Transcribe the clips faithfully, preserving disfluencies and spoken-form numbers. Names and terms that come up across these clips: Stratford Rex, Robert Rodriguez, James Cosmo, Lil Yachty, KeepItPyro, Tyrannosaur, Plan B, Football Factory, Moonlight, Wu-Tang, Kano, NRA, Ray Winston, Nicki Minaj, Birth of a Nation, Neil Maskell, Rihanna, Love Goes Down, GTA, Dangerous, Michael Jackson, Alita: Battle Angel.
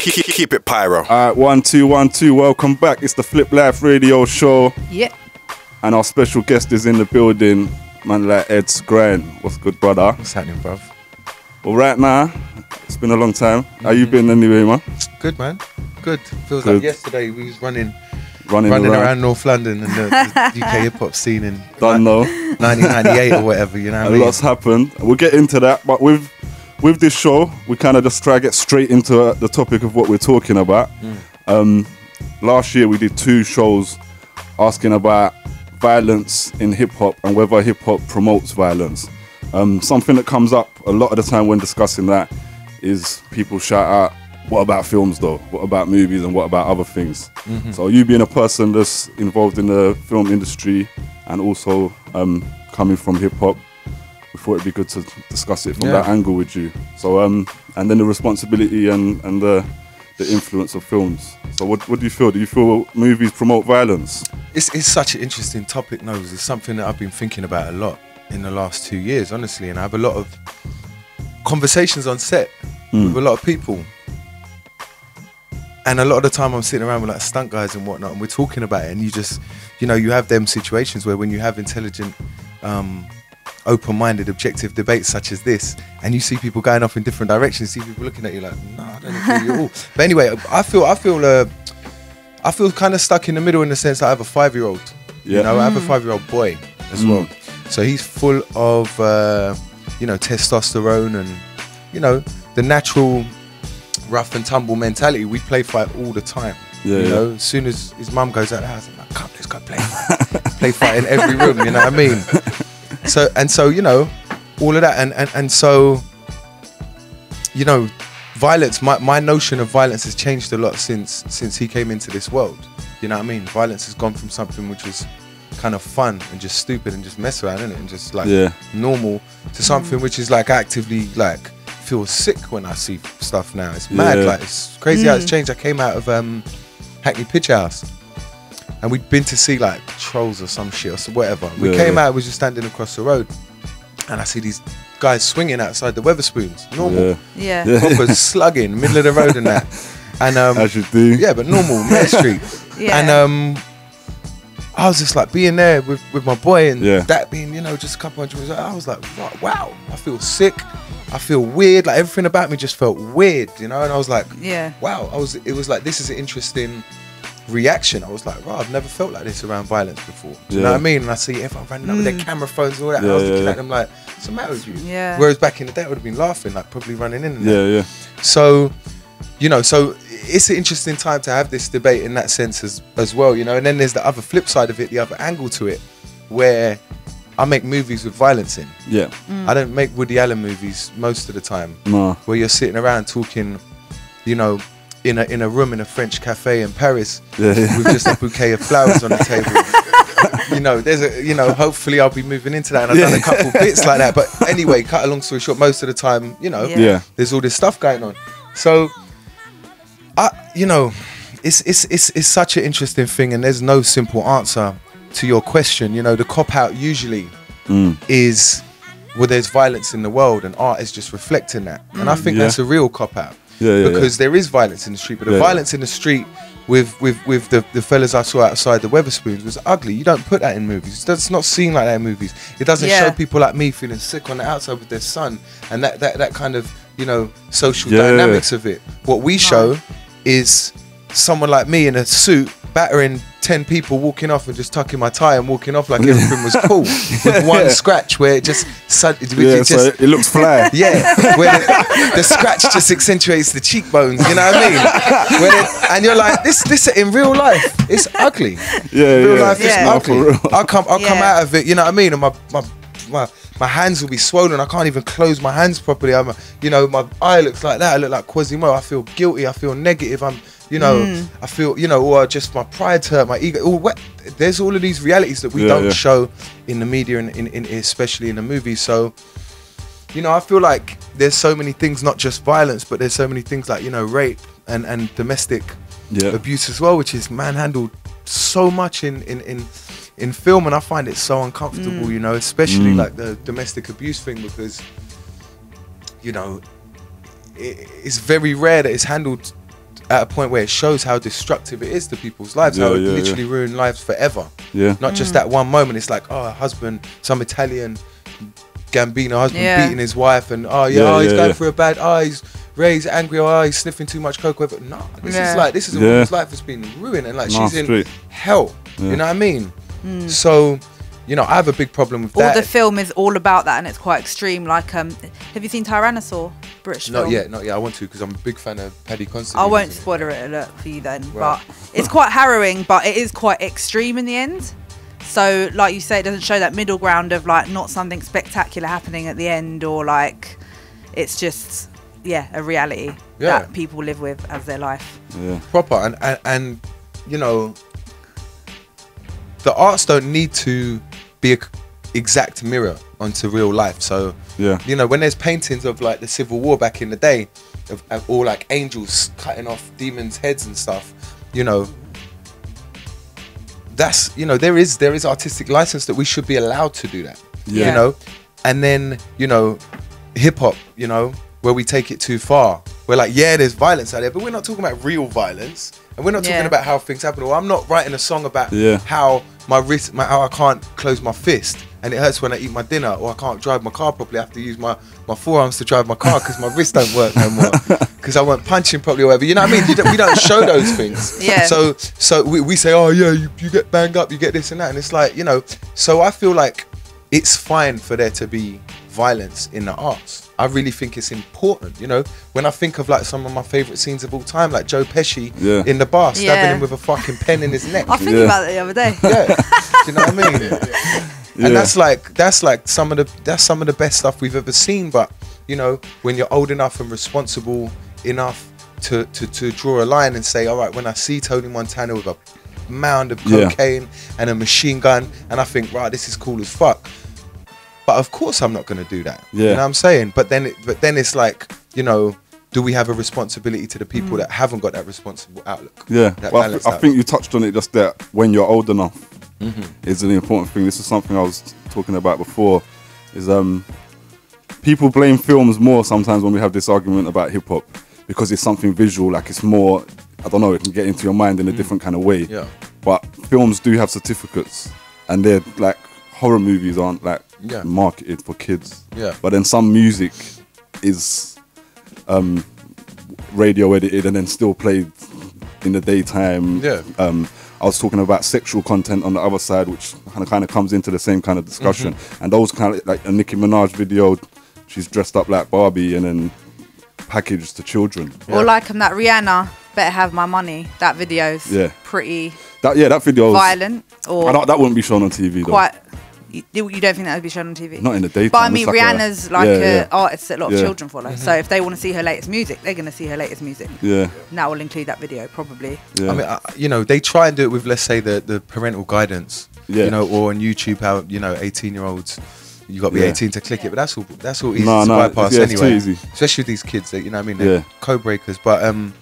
Keep, keep it pyro. All right, one, two, one, two. Welcome back. It's the Flip Life Radio Show. Yeah. And our special guest is in the building, man like Ed Skrein. What's good, brother? What's happening, bruv? All right, man. It's been a long time. Mm-hmm. How you been anyway, man? Good, man. Good. Feels good. Like yesterday we was running, running, running around. around North London and the, the U K hip hop scene in Don't know. nineteen ninety-eight or whatever. You know what I mean? A lot's happened. We'll get into that, but we've. With this show, we kind of just try to get straight into uh, the topic of what we're talking about. Mm. Um, last year, we did two shows asking about violence in hip-hop and whether hip-hop promotes violence. Um, something that comes up a lot of the time when discussing that is people shout out, what about films though? What about movies and what about other things? Mm-hmm. So you being a person that's involved in the film industry and also um, coming from hip-hop, we thought it'd be good to discuss it from yeah. that angle with you. So, um, and then the responsibility and, and the, the influence of films. So what, what do you feel? Do you feel movies promote violence? It's, it's such an interesting topic, Nose. It's something that I've been thinking about a lot in the last two years, honestly. And I have a lot of conversations on set mm. with a lot of people. And a lot of the time I'm sitting around with like stunt guys and whatnot, and we're talking about it. And you just, you know, you have them situations where when you have intelligent, um, open-minded, objective debates such as this, and you see people going off in different directions, you see people looking at you like, no, I don't agree you at all. But anyway, I feel, I feel, uh, I feel kind of stuck in the middle in the sense that I have a five-year-old. Yeah. You know, mm. I have a five-year-old boy as mm. well. So he's full of, uh, you know, testosterone and, you know, the natural rough and tumble mentality. We play fight all the time. Yeah, you yeah. know, as soon as his mum goes out of the house, I'm like, come, let's go play fight. Play fight in every room. You know what I mean? So and so, you know, all of that, and and and so, you know, violence. My my notion of violence has changed a lot since since he came into this world. You know what I mean? Violence has gone from something which was kind of fun and just stupid and just mess around, isn't it? And just like yeah. normal to something which is like actively like feel sick when I see stuff now. It's mad, yeah. like it's crazy mm. how it's changed. I came out of um, Hackney Pitch House. And we'd been to see like Trolls or some shit or whatever. We yeah, came yeah. out, we were just standing across the road, and I see these guys swinging outside the Wetherspoons. Normal. Yeah. yeah. Proper slugging, middle of the road and that. And um as you do. Yeah, but normal, Main Street. Yeah. And um I was just like being there with, with my boy and yeah. that being, you know, just a couple hundred minutes. I was like, wow, I feel sick. I feel weird. Like everything about me just felt weird, you know? And I was like, yeah. wow, I was it was like this is an interesting reaction. I was like, wow, I've never felt like this around violence before. Do you yeah. know what I mean? And I see everyone running up mm. with their camera phones and all that. Yeah, and I was looking yeah, at them like, what's the matter with you? Yeah. Whereas back in the day, I would have been laughing, like probably running in. And yeah, that. yeah. So, you know, so it's an interesting time to have this debate in that sense as, as well, you know. And then there's the other flip side of it, the other angle to it, where I make movies with violence in. Yeah. Mm. I don't make Woody Allen movies most of the time, nah. where you're sitting around talking, you know, in a in a room in a French cafe in Paris yeah, yeah. with just a bouquet of flowers on the table. You know, there's a you know, hopefully I'll be moving into that, and I've yeah. done a couple bits like that. But anyway, cut a long story short, most of the time, you know, yeah. Yeah. there's all this stuff going on. So I you know, it's it's it's it's such an interesting thing, and there's no simple answer to your question. You know, the cop out usually mm. is well, there's violence in the world and art is just reflecting that. Mm. And I think yeah. that's a real cop out. Yeah, yeah, because yeah. there is violence in the street, but the yeah, violence yeah. in the street with with with the, the fellas I saw outside the Wetherspoons was ugly. You don't put that in movies. It's not seen like that in movies. It doesn't yeah. show people like me feeling sick on the outside with their son and that that, that kind of, you know, social yeah, dynamics yeah. of it. What we show is someone like me in a suit battering ten people, walking off and just tucking my tie and walking off like everything was cool with one yeah. scratch where it just, yeah, it, just so it looks fly yeah where the, the scratch just accentuates the cheekbones, you know what I mean? Where the, and you're like, this this in real life it's ugly. Yeah, real yeah. life yeah. is ugly. I'll come I'll yeah. come out of it, you know what I mean, and my my my my hands will be swollen. I can't even close my hands properly. I'm, you know, my eye looks like that. I look like Quasimodo. I feel guilty. I feel negative. I'm, you know, mm. I feel, you know, or just my pride hurt, my ego. Or what, there's all of these realities that we yeah, don't yeah. show in the media and in, in, especially in the movies. So, you know, I feel like there's so many things, not just violence, but there's so many things like, you know, rape and, and domestic yeah. abuse as well, which is manhandled so much in, in, in, in film, and I find it so uncomfortable, mm. you know, especially mm. like the domestic abuse thing, because, you know, it, it's very rare that it's handled at a point where it shows how destructive it is to people's lives, yeah, how it yeah, literally yeah. ruin lives forever. Yeah. Not mm. just that one moment. It's like, oh, a husband, some Italian Gambino husband yeah. beating his wife, and oh yeah, yeah oh, he's yeah, going yeah. for a bad, oh, he's Ray's angry, oh, he's sniffing too much coke. Whatever. No, this yeah. is like, this is a yeah. woman's life that's been ruined, and like nah, she's straight. in hell. Yeah. You know what I mean? Mm. So, you know, I have a big problem with all that. All the film is all about that, and it's quite extreme. Like, um, have you seen Tyrannosaur? British not film? yet, not yet. I want to, because I'm a big fan of Paddy Constantine. I won't spoiler it alert for you then, right. but it's quite harrowing, but it is quite extreme in the end. So, like you say, it doesn't show that middle ground of like not something spectacular happening at the end, or like it's just yeah a reality yeah. that people live with as their life. Yeah. Proper and, and and you know, the arts don't need to be a exact mirror onto real life. So yeah, you know, when there's paintings of like the Civil War back in the day, of, of all like angels cutting off demons' heads and stuff, you know. That's, you know, there is there is artistic license that we should be allowed to do that, yeah. you know. And then, you know, hip hop, you know, where we take it too far. We're like, yeah, there's violence out there, but we're not talking about real violence, and we're not yeah. talking about how things happen. Or I'm not writing a song about yeah. how my wrist, my, how I can't close my fist and it hurts when I eat my dinner, or I can't drive my car properly. I have to use my my forearms to drive my car because my wrist don't work no more because I weren't punching properly or whatever. You know what I mean? You don't, we don't show those things. Yeah. So so we, we say, oh yeah, you, you get banged up, you get this and that, and it's like, you know. So I feel like it's fine for there to be violence in the arts. I really think it's important, you know. When I think of like some of my favourite scenes of all time, like Joe Pesci yeah. in the bar, stabbing yeah. him with a fucking pen in his neck. I was thinking yeah. about that the other day. Yeah. Do you know what I mean? Yeah. And that's like that's like some of the that's some of the best stuff we've ever seen. But you know, when you're old enough and responsible enough to to, to draw a line and say, all right, when I see Tony Montana with a mound of cocaine yeah. and a machine gun, and I think, right, this is cool as fuck. But of course I'm not going to do that. Yeah. You know what I'm saying? But then, it, but then it's like, you know, do we have a responsibility to the people mm. that haven't got that responsible outlook? Yeah. Well, I, th outlook. I think you touched on it, just that when you're old enough mm-hmm. is an important thing. This is something I was talking about before. Is um, people blame films more sometimes when we have this argument about hip hop, because it's something visual. Like, it's more, I don't know, it can get into your mind in a mm. different kind of way. Yeah. But films do have certificates, and they're like, horror movies aren't like yeah. marketed for kids, yeah. but then some music is um, radio edited and then still played in the daytime. Yeah. Um, I was talking about sexual content on the other side, which kind of, kind of comes into the same kind of discussion. Mm-hmm. And those kind of, like a Nicki Minaj video, she's dressed up like Barbie and then packaged to children. Yeah. Or like um, that Rihanna, Better Have My Money, that video's yeah. pretty that, yeah, that video's violent. Or I don't, that wouldn't be shown on T V though. Quite. You, you don't think that would be shown on T V? Not in the daytime. But I mean, like Rihanna's a, like an yeah, yeah. artist that a lot of yeah. children follow. Mm-hmm. So if they want to see her latest music, they're going to see her latest music. Yeah. And that will include that video, probably. Yeah. I mean, I, you know, they try and do it with, let's say, the, the parental guidance. Yeah. You know, or on YouTube, how, you know, eighteen-year-olds, you've got to be yeah. eighteen to click yeah. it. But that's all that's all easy nah, to nah, bypass yeah, anyway. It's too easy. Especially with these kids, that, you know what I mean? They're yeah. code-breakers. But, um,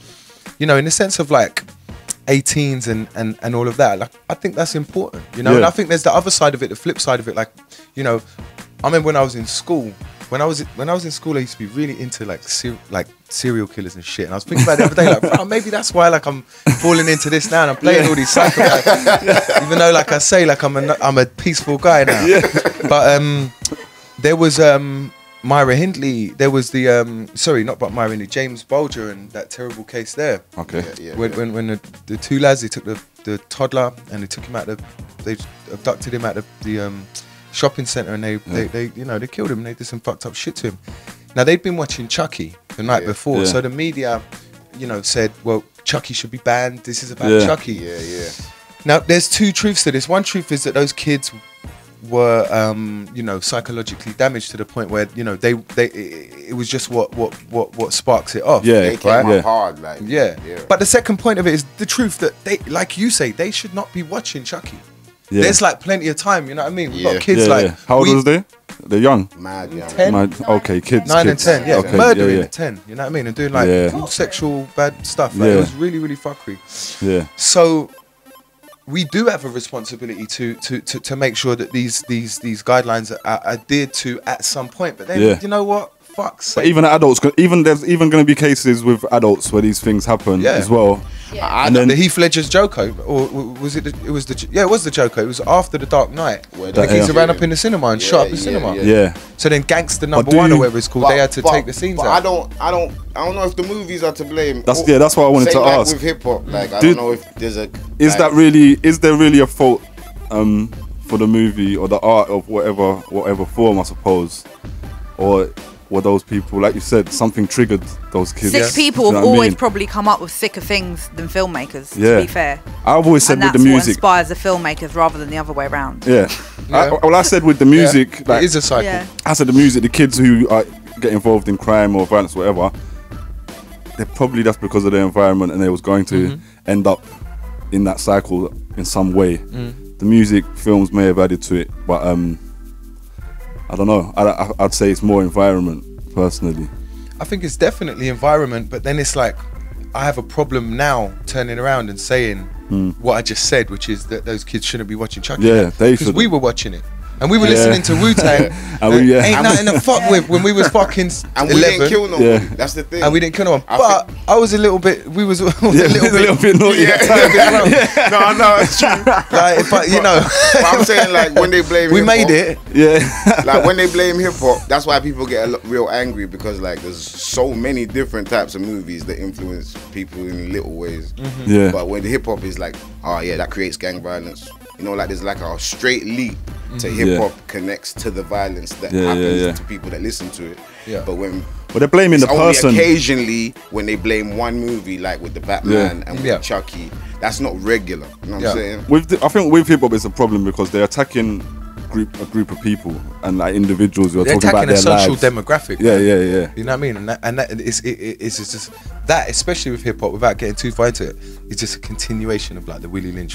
you know, in the sense of, like, eighteens and, and and all of that, like, I think that's important, you know. Yeah. And I think there's the other side of it, the flip side of it, like, you know, I remember when I was in school, when I was when I was in school, I used to be really into like ser like serial killers and shit. And I was thinking about it the other day, like, bro, maybe that's why like I'm falling into this now and I'm playing yeah. all these psychopaths, yeah. even though like I say, like I'm a I'm a peaceful guy now. Yeah. But um, there was um. Myra Hindley, there was the, um, sorry, not but Myra Hindley, James Bolger and that terrible case there. Okay. Yeah, yeah, when yeah. when, when the, the two lads, they took the, the toddler and they took him out the, they abducted him out the, the um, shopping centre, and they, yeah. they, they, you know, they killed him and they did some fucked up shit to him. Now, they'd been watching Chucky the night yeah. before, yeah. so the media, you know, said, well, Chucky should be banned, this is about yeah. Chucky. Yeah, yeah. Now, there's two truths to this. One truth is that those kids were um you know, psychologically damaged to the point where, you know, they they it, it was just what what what what sparks it off. Yeah, they came right? up yeah. hard, like yeah. yeah. But the second point of it is the truth that they, like you say, they should not be watching Chucky. Yeah. There's like plenty of time, you know what I mean? We've yeah. got kids yeah, like yeah. how old was they? They're young. Mad young. Ten, Mad, okay, kids. Nine kids. and ten, yeah. Okay, murdering yeah, yeah. at ten, you know what I mean? And doing like yeah. sexual bad stuff. Like yeah. it was really, really fuckery. Yeah. So we do have a responsibility to to to, to make sure that these these these guidelines are, are adhered to at some point. But then, yeah. you know what? fuck's sake. But even adults, even there's even going to be cases with adults where these things happen yeah. as well. Yeah. And then the Heath Ledger's Joker, or was it? The, it was the yeah, it was the Joker. It was after the Dark Knight. Where the kids yeah. ran up in the cinema and yeah, shot up the yeah, cinema. Yeah. yeah. So then Gangster Number One, or whatever it's called, but, they had to but, take the scenes but out. I don't, I don't, I don't know if the movies are to blame. That's or, yeah, that's what I wanted to ask. With hip hop, like I do, don't know if there's a. Is like, that really? Is there really a fault um, for the movie or the art of whatever, whatever form, I suppose, or? Were those people, like you said, something triggered those kids. Sick yes. people you know have always I mean? probably come up with sicker things than filmmakers, yeah. to be fair. I've always said and with the music. And that's what inspires the filmmakers rather than the other way around. Yeah. yeah. I, well, I said with the music. Yeah. Like, it is a cycle. Yeah. I said the music, the kids who are, get involved in crime or violence or whatever, they're probably that's because of their environment and they was going to mm-hmm. end up in that cycle in some way. Mm. The music, films may have added to it, but... um. I don't know. I, I'd say it's more environment, personally. I think it's definitely environment, but then it's like, I have a problem now turning around and saying mm. what I just said, which is that those kids shouldn't be watching Chucky. Yeah, they should. Because we were watching it. And we were yeah. listening to Wu-Tang. and we, yeah. Ain't nothing to fuck with when we was fucking And we eleven. Didn't kill no one. Yeah. That's the thing. And we didn't kill no one. I but I was a little bit, we was, was yeah, a, little bit, a little bit naughty. Yeah, yeah. yeah. No, I know, it's true. Like, but, you know. But I'm saying, like, when they blame We hip -hop, made it. Yeah. Like, when they blame hip-hop, that's why people get a real angry because, like, there's so many different types of movies that influence people in little ways. Mm-hmm. Yeah. But when the hip-hop is like, oh, yeah, that creates gang violence. You know, like, there's like a straight leap to hip-hop yeah. connects to the violence that yeah, happens yeah, yeah. to people that listen to it. Yeah. But when... But they're blaming the person. Occasionally, when they blame one movie, like with the Batman yeah. and with yeah. Chucky, that's not regular. You know yeah. what I'm saying? With the, I think with hip-hop, it's a problem because they're attacking group a group of people and like individuals who are they're talking about their lives. They're attacking a social demographic. Yeah, yeah, yeah. You know what I mean? And that, and that it's, it, it's just... That, especially with hip-hop, without getting too far into it, it's just a continuation of like the Willie Lynch...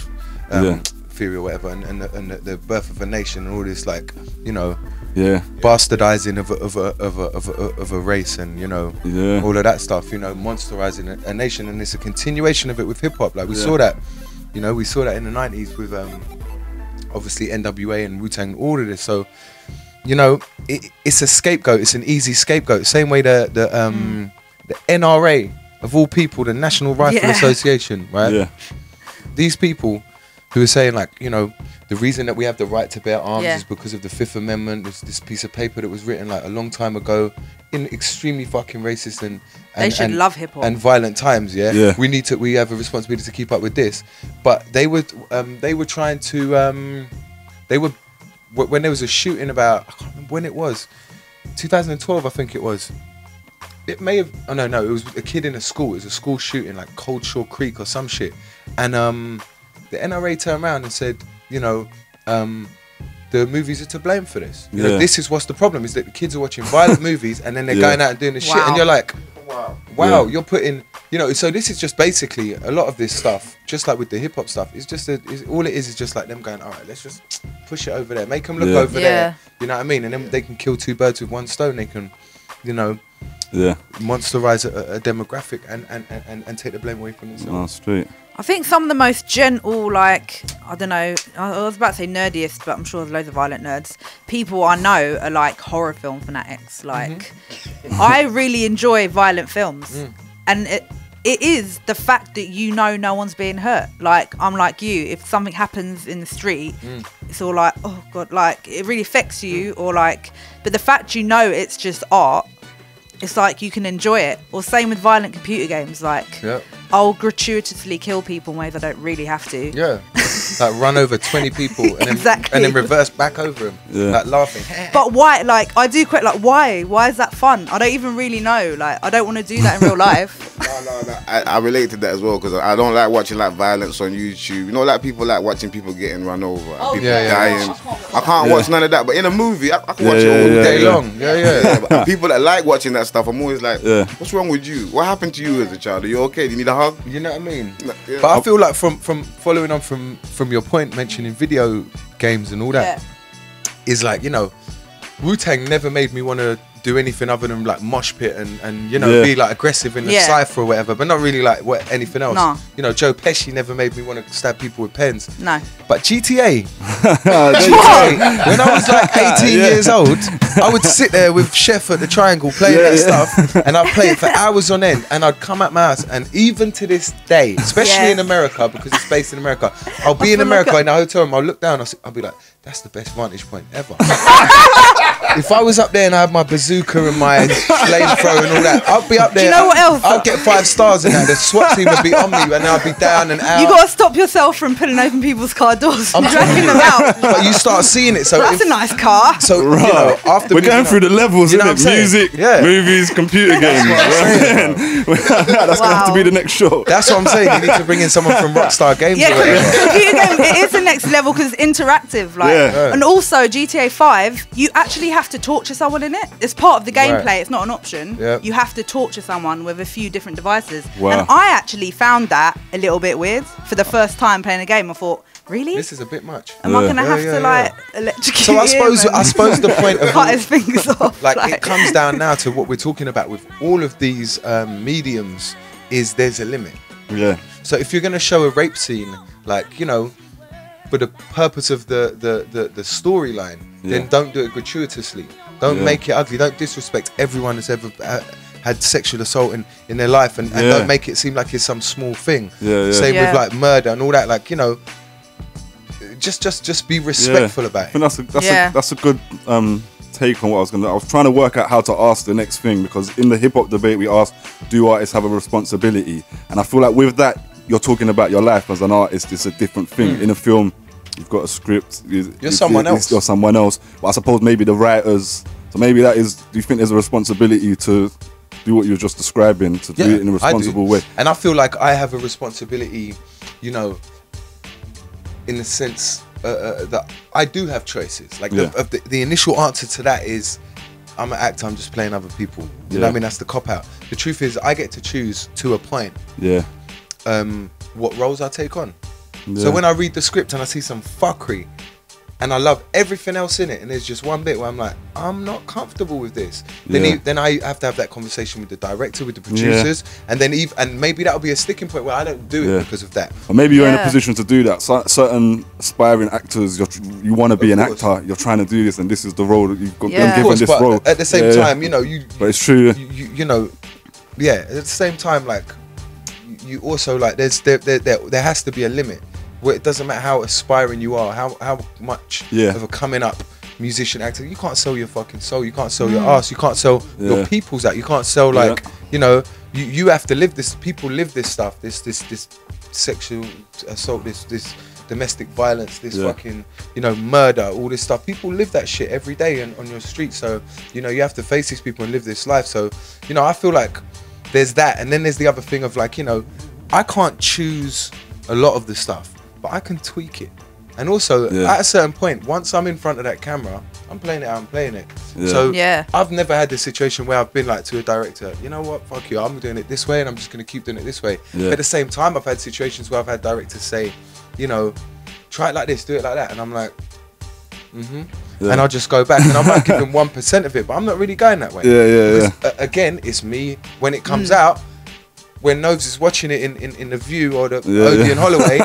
Um, yeah. theory or whatever and, and, the, and the birth of a nation and all this like you know yeah bastardizing of a, of a, of a, of a, of a race and you know yeah. all of that stuff you know monsterizing a, a nation and it's a continuation of it with hip-hop like we yeah. saw that you know we saw that in the nineties with um obviously N W A and Wu-Tang all of this so you know it, it's a scapegoat it's an easy scapegoat same way the, the um mm. the N R A of all people the National Rifle yeah. Association right yeah these people who are saying like, you know, the reason that we have the right to bear arms yeah. is because of the Fifth Amendment. There's this piece of paper that was written like a long time ago in extremely fucking racist and, and they should and, love hip hop and violent times. Yeah? yeah, we need to. We have a responsibility to keep up with this. But they were, um, they were trying to, um, they were when there was a shooting about I can't remember when it was, two thousand twelve I think it was. It may have. Oh no, no, it was a kid in a school. It was a school shooting like Coldshore Creek or some shit, and um. The N R A turned around and said, you know, um, the movies are to blame for this. You yeah. know, this is what's the problem, is that the kids are watching violent movies and then they're yeah. going out and doing this wow. shit. And you're like, wow, wow yeah. you're putting, you know, so this is just basically a lot of this stuff, just like with the hip hop stuff. It's just, a, it's, all it is is just like them going, all right, let's just push it over there. Make them look yeah. over yeah. there. You know what I mean? And then yeah. they can kill two birds with one stone. They can, you know, yeah, monsterize a, a demographic and, and, and, and take the blame away from themselves. Oh, straight. I think some of the most gentle, like, I don't know, I was about to say nerdiest, but I'm sure there's loads of violent nerds. People I know are like horror film fanatics. Like, mm-hmm. I really enjoy violent films. Mm. And it, it is the fact that you know no one's being hurt. Like, I'm like you, if something happens in the street, mm. it's all like, oh God, like, it really affects you. Mm. Or like, but the fact you know it's just art, it's like you can enjoy it. Or same with violent computer games, like yep. I'll gratuitously kill people in ways I don't really have to. Yeah, like run over twenty people and, exactly. then, and then reverse back over them, yeah. like laughing. But why, like I do quite like why? Why is that fun? I don't even really know, like I don't want to do that in real life. No, no, no, I, I relate to that as well because I don't like watching like violence on YouTube. You know, like people like watching people getting run over and oh, people yeah, dying. Yeah. I can't, I can't yeah. watch none of that, but in a movie, I, I can yeah, watch yeah, it all yeah, day yeah. long. Yeah, yeah. yeah but people that like watching that stuff, I'm always like, yeah. what's wrong with you? What happened to you as a child? Are you okay? Do you need a hug? You know what I mean? Yeah. But I feel like from from following on from from your point mentioning video games and all that yeah. is like, you know, Wu-Tang never made me want to do anything other than like mosh pit and, and you know, yeah. be like aggressive in the yeah. cypher or whatever, but not really like what anything else. No. You know, Joe Pesci never made me want to stab people with pens. No. But G T A, G T A when I was like eighteen yeah. years old, I would sit there with Chef at the Triangle playing yeah, that yeah. stuff, and I'd play it for hours on end, and I'd come at my house, and even to this day, especially yes. in America, because it's based in America, I'll be in America like in a hotel room, I'll look down, I'll, I'll be like, that's the best vantage point ever. If I was up there and I had my bazooka and my flamethrower and all that, I'd be up there. Do you know what else? I'd get five stars in that. The SWAT team would be on me and I'd be down and out. You got to stop yourself from pulling open people's car doors and dragging them out. But you start seeing it. So that's if, a nice car. So right. you know, after we're going up, through the levels, you know isn't it? Music, yeah. movies, computer games. That's, right? that's wow. gonna have to be the next show. That's what I'm saying. You need to bring in someone from Rockstar Games. Yeah, computer games. It is the next level because it's interactive, like. Yeah. And also G T A five, you actually have to torture someone in it. It's part of the gameplay. Right. It's not an option. Yep. You have to torture someone with a few different devices. Wow. And I actually found that a little bit weird. For the first time playing a game, I thought, really? This is a bit much. Am yeah. I going to yeah, have yeah, to like yeah. electrocute him? So I suppose, I suppose the point of cut his fingers off. Like, like it comes down now to what we're talking about with all of these um, mediums is there's a limit. Yeah. So if you're going to show a rape scene, like, you know, for the purpose of the the, the, the storyline, yeah. then don't do it gratuitously. Don't yeah. make it ugly. Don't disrespect everyone that's ever uh, had sexual assault in, in their life, and, and yeah. don't make it seem like it's some small thing. Yeah, yeah. Same yeah. with like murder and all that. Like, you know, just just just be respectful yeah. about it. I think that's a, that's, yeah. a, that's a good um, take on what I was gonna. I was trying to work out how to ask the next thing, because in the hip hop debate we asked, do artists have a responsibility? And I feel like with that, you're talking about your life as an artist. It's a different thing. Mm. In a film, you've got a script. You're you, someone you, else. You're someone else. But I suppose maybe the writers. So maybe that is. Do you think there's a responsibility to do what you're just describing, to yeah, do it in a responsible way? And I feel like I have a responsibility, you know, in the sense uh, uh, that I do have choices. Like yeah. the, of the, the initial answer to that is, I'm an actor, I'm just playing other people. You yeah. know what I mean? That's the cop out. The truth is, I get to choose to a point. Yeah. Um, what roles I take on. Yeah. So when I read the script and I see some fuckery and I love everything else in it, and there's just one bit where I'm like, I'm not comfortable with this. Yeah. Then, he, then I have to have that conversation with the director, with the producers, yeah. and then even, and maybe that'll be a sticking point where I don't do it yeah. because of that. Or maybe you're yeah. in a position to do that. So, certain aspiring actors, you're, you want to be of an course. actor, you're trying to do this, and this is the role that you've got, yeah. been given course, this but role. At the same yeah. time, you know, you. But it's true. You, you, you know, yeah. At the same time, like, you also like there's there there there, there has to be a limit. Where it doesn't matter how aspiring you are, how how much yeah. of a coming up musician, actor, you can't sell your fucking soul, you can't sell mm. your ass, you can't sell yeah. your people's out, you can't sell like yeah. you know, you, you have to live this. People live this stuff, this this this sexual assault, this this domestic violence, this yeah. fucking, you know, murder, all this stuff. People live that shit every day and on your street. So, you know, you have to face these people and live this life. So, you know, I feel like there's that, and then there's the other thing of like, you know, I can't choose a lot of the stuff. But I can tweak it, and also yeah. at a certain point, once I'm in front of that camera, I'm playing it out, I'm playing it. Yeah. So yeah. I've never had this situation where I've been like to a director, you know what, fuck you, I'm doing it this way and I'm just going to keep doing it this way. Yeah. At the same time, I've had situations where I've had directors say, you know, try it like this, do it like that, and I'm like, mm-hmm. Yeah. And I'll just go back, and I might give them one percent of it, but I'm not really going that way. Yeah, yeah, yeah. Uh, again, it's me. When it comes mm. out, when Noves is watching it in, in, in The View or the yeah, Odeon yeah. Holloway,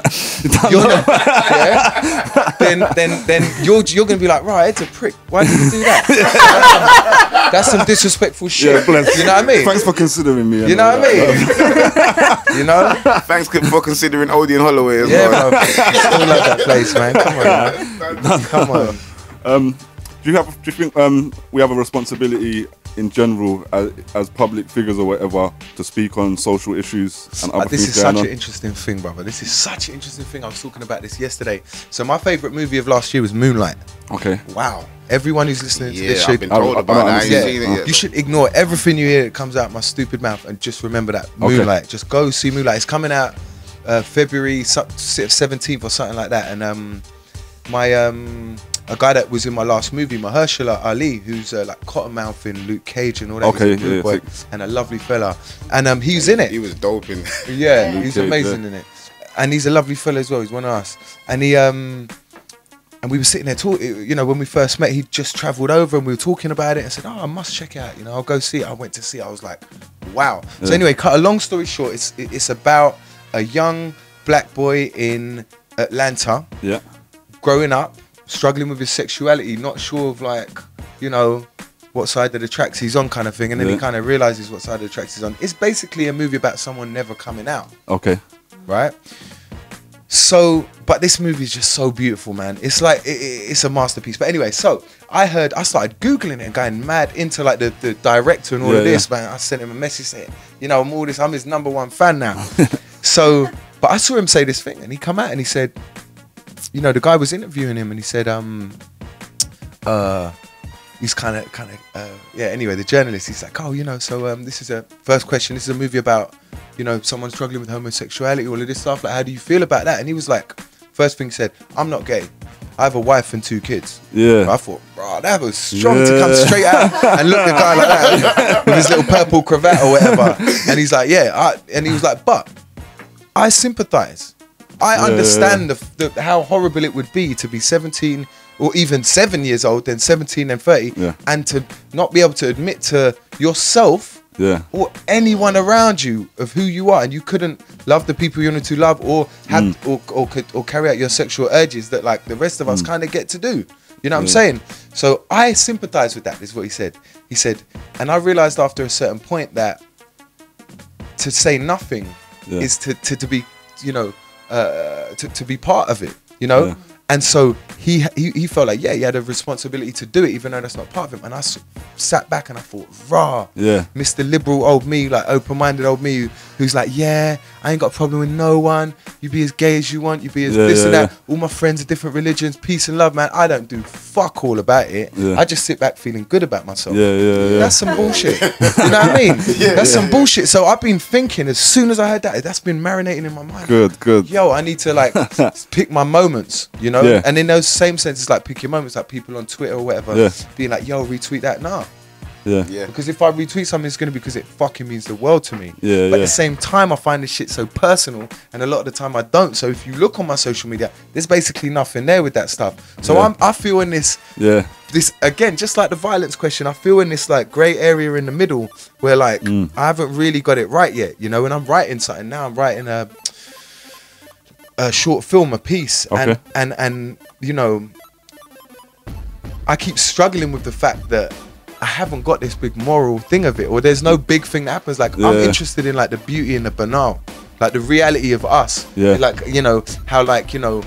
you're not, yeah, then then then you're you're gonna be like, right, it's a prick. Why did you do that? That's some disrespectful shit. Yeah, you know what I mean? Thanks for considering me. You know, know what I mean? You know? Thanks for considering Odeon Holloway as yeah, well. Yeah, all like that place, man. Come on, man. Come on. Um, do you have? Do you think um, we have a responsibility in general as, as public figures or whatever to speak on social issues and other this things is such on. an interesting thing, brother. This is such an interesting thing. I was talking about this yesterday. So my favourite movie of last year was Moonlight. Okay. Wow. Everyone who's listening yeah, to this show, I've been told I, about I, I yeah, it. Yeah. You should ignore everything you hear that comes out of my stupid mouth and just remember that Moonlight. Okay. Just go see Moonlight. It's coming out uh, February seventeenth or something like that. And um, my... Um, a guy that was in my last movie, Mahershala Ali, who's uh, like Cottonmouth in Luke Cage and all that. Okay, he's a yeah, boy, yeah. and a lovely fella. And um, he was yeah, in it. He was dope in it. Yeah, he's Cage, amazing yeah. in it. And he's a lovely fella as well. He's one of us. And he, um, And we were sitting there talking, you know, when we first met, he just travelled over and we were talking about it. I said, oh, I must check it out, you know, I'll go see it. I went to see it. I was like, wow. Yeah. So anyway, cut a long story short, it's, it's about a young black boy in Atlanta, yeah, growing up, struggling with his sexuality, not sure of like, you know, what side of the tracks he's on kind of thing. And then yeah. he kind of realises what side of the tracks he's on. It's basically a movie about someone never coming out. Okay. Right? So, but this movie is just so beautiful, man. It's like, it, it, it's a masterpiece. But anyway, so I heard, I started Googling it and going mad into like the, the director and all yeah, of this, yeah. man. I sent him a message saying, you know, I'm all this, I'm his number one fan now. So, but I saw him say this thing and he come out and he said, you know, the guy was interviewing him and he said, um, uh, he's kind of, kind of, uh, yeah, anyway, the journalist, he's like, oh, you know, so um, this is a first question. This is a movie about, you know, someone struggling with homosexuality, all of this stuff. Like, how do you feel about that? And he was like, first thing he said, I'm not gay. I have a wife and two kids. Yeah. I thought, bro, that was strong yeah. to come straight out and look the guy like that with his little purple cravat or whatever. And he's like, yeah. I, and he was like, but I sympathize. I yeah. understand the, the, how horrible it would be to be seventeen or even seven years old, then seventeen and thirty, yeah. and to not be able to admit to yourself yeah. or anyone around you of who you are, and you couldn't love the people you wanted to love, or had, mm. or, or could, or carry out your sexual urges that like the rest of us mm. kind of get to do. You know what yeah. I'm saying? So I sympathise with that. Is what he said. He said, and I realised after a certain point that to say nothing yeah. is to, to to be, you know, uh, to to be part of it. You know, yeah. and so he, he he felt like yeah he had a responsibility to do it, even though that's not part of him. And I sat back and I thought, rah, yeah, Mister Liberal old me, like open-minded old me, who's like, yeah, I ain't got a problem with no one. You be as gay as you want. You be as yeah, this yeah, and that. Yeah. All my friends are different religions. Peace and love, man. I don't do fuck all about it. Yeah. I just sit back feeling good about myself. Yeah, yeah, yeah. That's some bullshit. You know what I mean? Yeah, that's yeah, some yeah. bullshit. So I've been thinking as soon as I heard that, that's been marinating in my mind. Good, good. Yo, I need to like pick my moments, you know? Yeah. And in those same senses, like pick your moments, like people on Twitter or whatever, yeah. being like, yo, retweet that. Nah. Yeah. yeah. Because if I retweet something, it's going to be because it fucking means the world to me. Yeah. But yeah. at the same time, I find this shit so personal, and a lot of the time I don't. So if you look on my social media, there's basically nothing there with that stuff. So yeah. I'm, I feel in this, yeah, this again, just like the violence question, I feel in this like grey area in the middle where like mm. I haven't really got it right yet, you know. And I'm writing something now. I'm writing a, a short film, a piece, okay. and and and you know, I keep struggling with the fact that I haven't got this big moral thing of it, or there's no big thing that happens. Like yeah. I'm interested in like the beauty and the banal, like the reality of us. Yeah. Like, you know, how like, you know,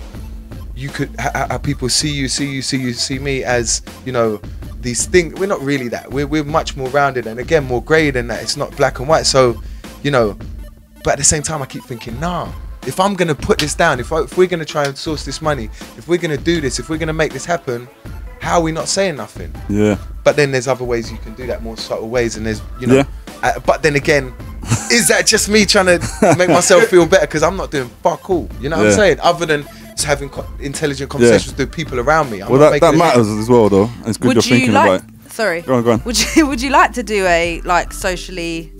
you could, how, how people see you, see you, see you, see me as, you know, these things. We're not really that. We're, we're much more rounded and again, more grey than that. It's not black and white. So, you know, but at the same time, I keep thinking, nah, if I'm going to put this down, if, I, if we're going to try and source this money, if we're going to do this, if we're going to make this happen, how are we not saying nothing? Yeah. But then there's other ways you can do that, more subtle ways, and there's, you know, yeah. uh, but then again, is that just me trying to make myself feel better? Because I'm not doing fuck all, you know what yeah. I'm saying? Other than just having co intelligent conversations yeah. with the people around me. I'm well, that, that matters as well, though. It's good would you're you thinking like, about it. Sorry. Go on, go on. Would you, would you like to do a, like, socially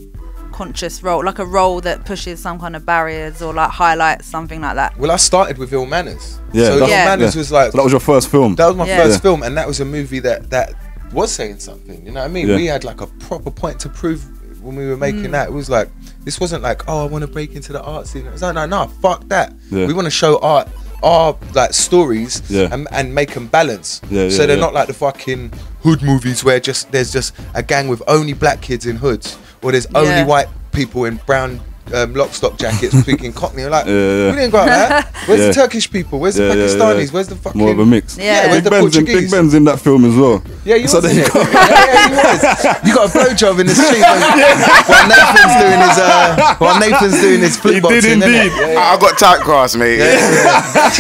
conscious role, like a role that pushes some kind of barriers or like highlights something like that? Well, I started with Ill Manors. Yeah, so Ill yeah. Manners yeah. was like, so that was your first film. That was my yeah. first yeah. film, and that was a movie that that was saying something. You know what I mean? Yeah. We had like a proper point to prove when we were making mm. that. It was like, this wasn't like, oh, I want to break into the art scene. It was like, no, no, fuck that. Yeah. We want to show art, our like stories, yeah. and, and make them balance. Yeah, yeah, so they're yeah. not like the fucking hood movies where just there's just a gang with only black kids in hoods. Or there's only yeah. white people in brown um, lockstock jackets speaking Cockney. Like, yeah, yeah. we didn't grow up that. Where's yeah. the Turkish people? Where's yeah, the Pakistanis? Yeah, yeah. Where's the fucking... More of a mix. Yeah, yeah. Where's Big the Ben's Portuguese? In, Big Ben's in that film as well. Yeah, you so was in it. Got... yeah, yeah, he was. You got a blowjob in the street while Nathan's doing his uh, while Nathan's doing his flip boxing. He did indeed. Yeah, yeah. I got typecast, mate. Yeah, yeah, yeah.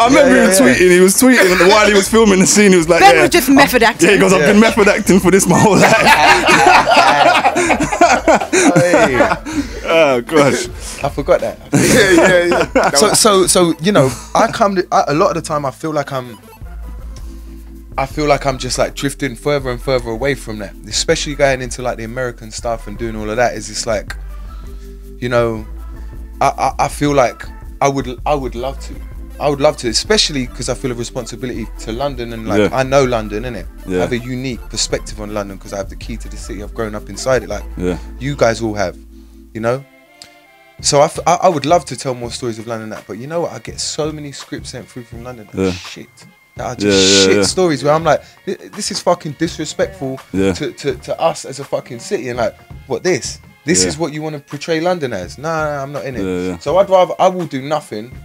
I remember yeah, yeah, him yeah. tweeting. He was tweeting while he was filming the scene. He was like, Ben yeah, was just method acting. Yeah, he goes, I've yeah. been method acting for this my whole life. Oh gosh, I forgot that. yeah, yeah, yeah. So, so, so you know, I come to, I, a lot of the time I feel like I'm, I feel like I'm just like drifting further and further away from that. Especially going into like the American stuff and doing all of that. Is just like, you know, I, I, I feel like I would, I would love to, I would love to, especially because I feel a responsibility to London, and like yeah. I know London, innit? Yeah. I have a unique perspective on London because I have the key to the city. I've grown up inside it, like yeah. you guys all have, you know. So I, f I would love to tell more stories of London, that, but you know what? I get so many scripts sent through from London. That yeah. Shit, that are just yeah, yeah, shit yeah. stories where I'm like, this is fucking disrespectful yeah. to, to to us as a fucking city, and like, what this? This yeah. is what you want to portray London as? Nah, nah I'm not in it. Yeah, yeah. So I'd rather I will do nothing.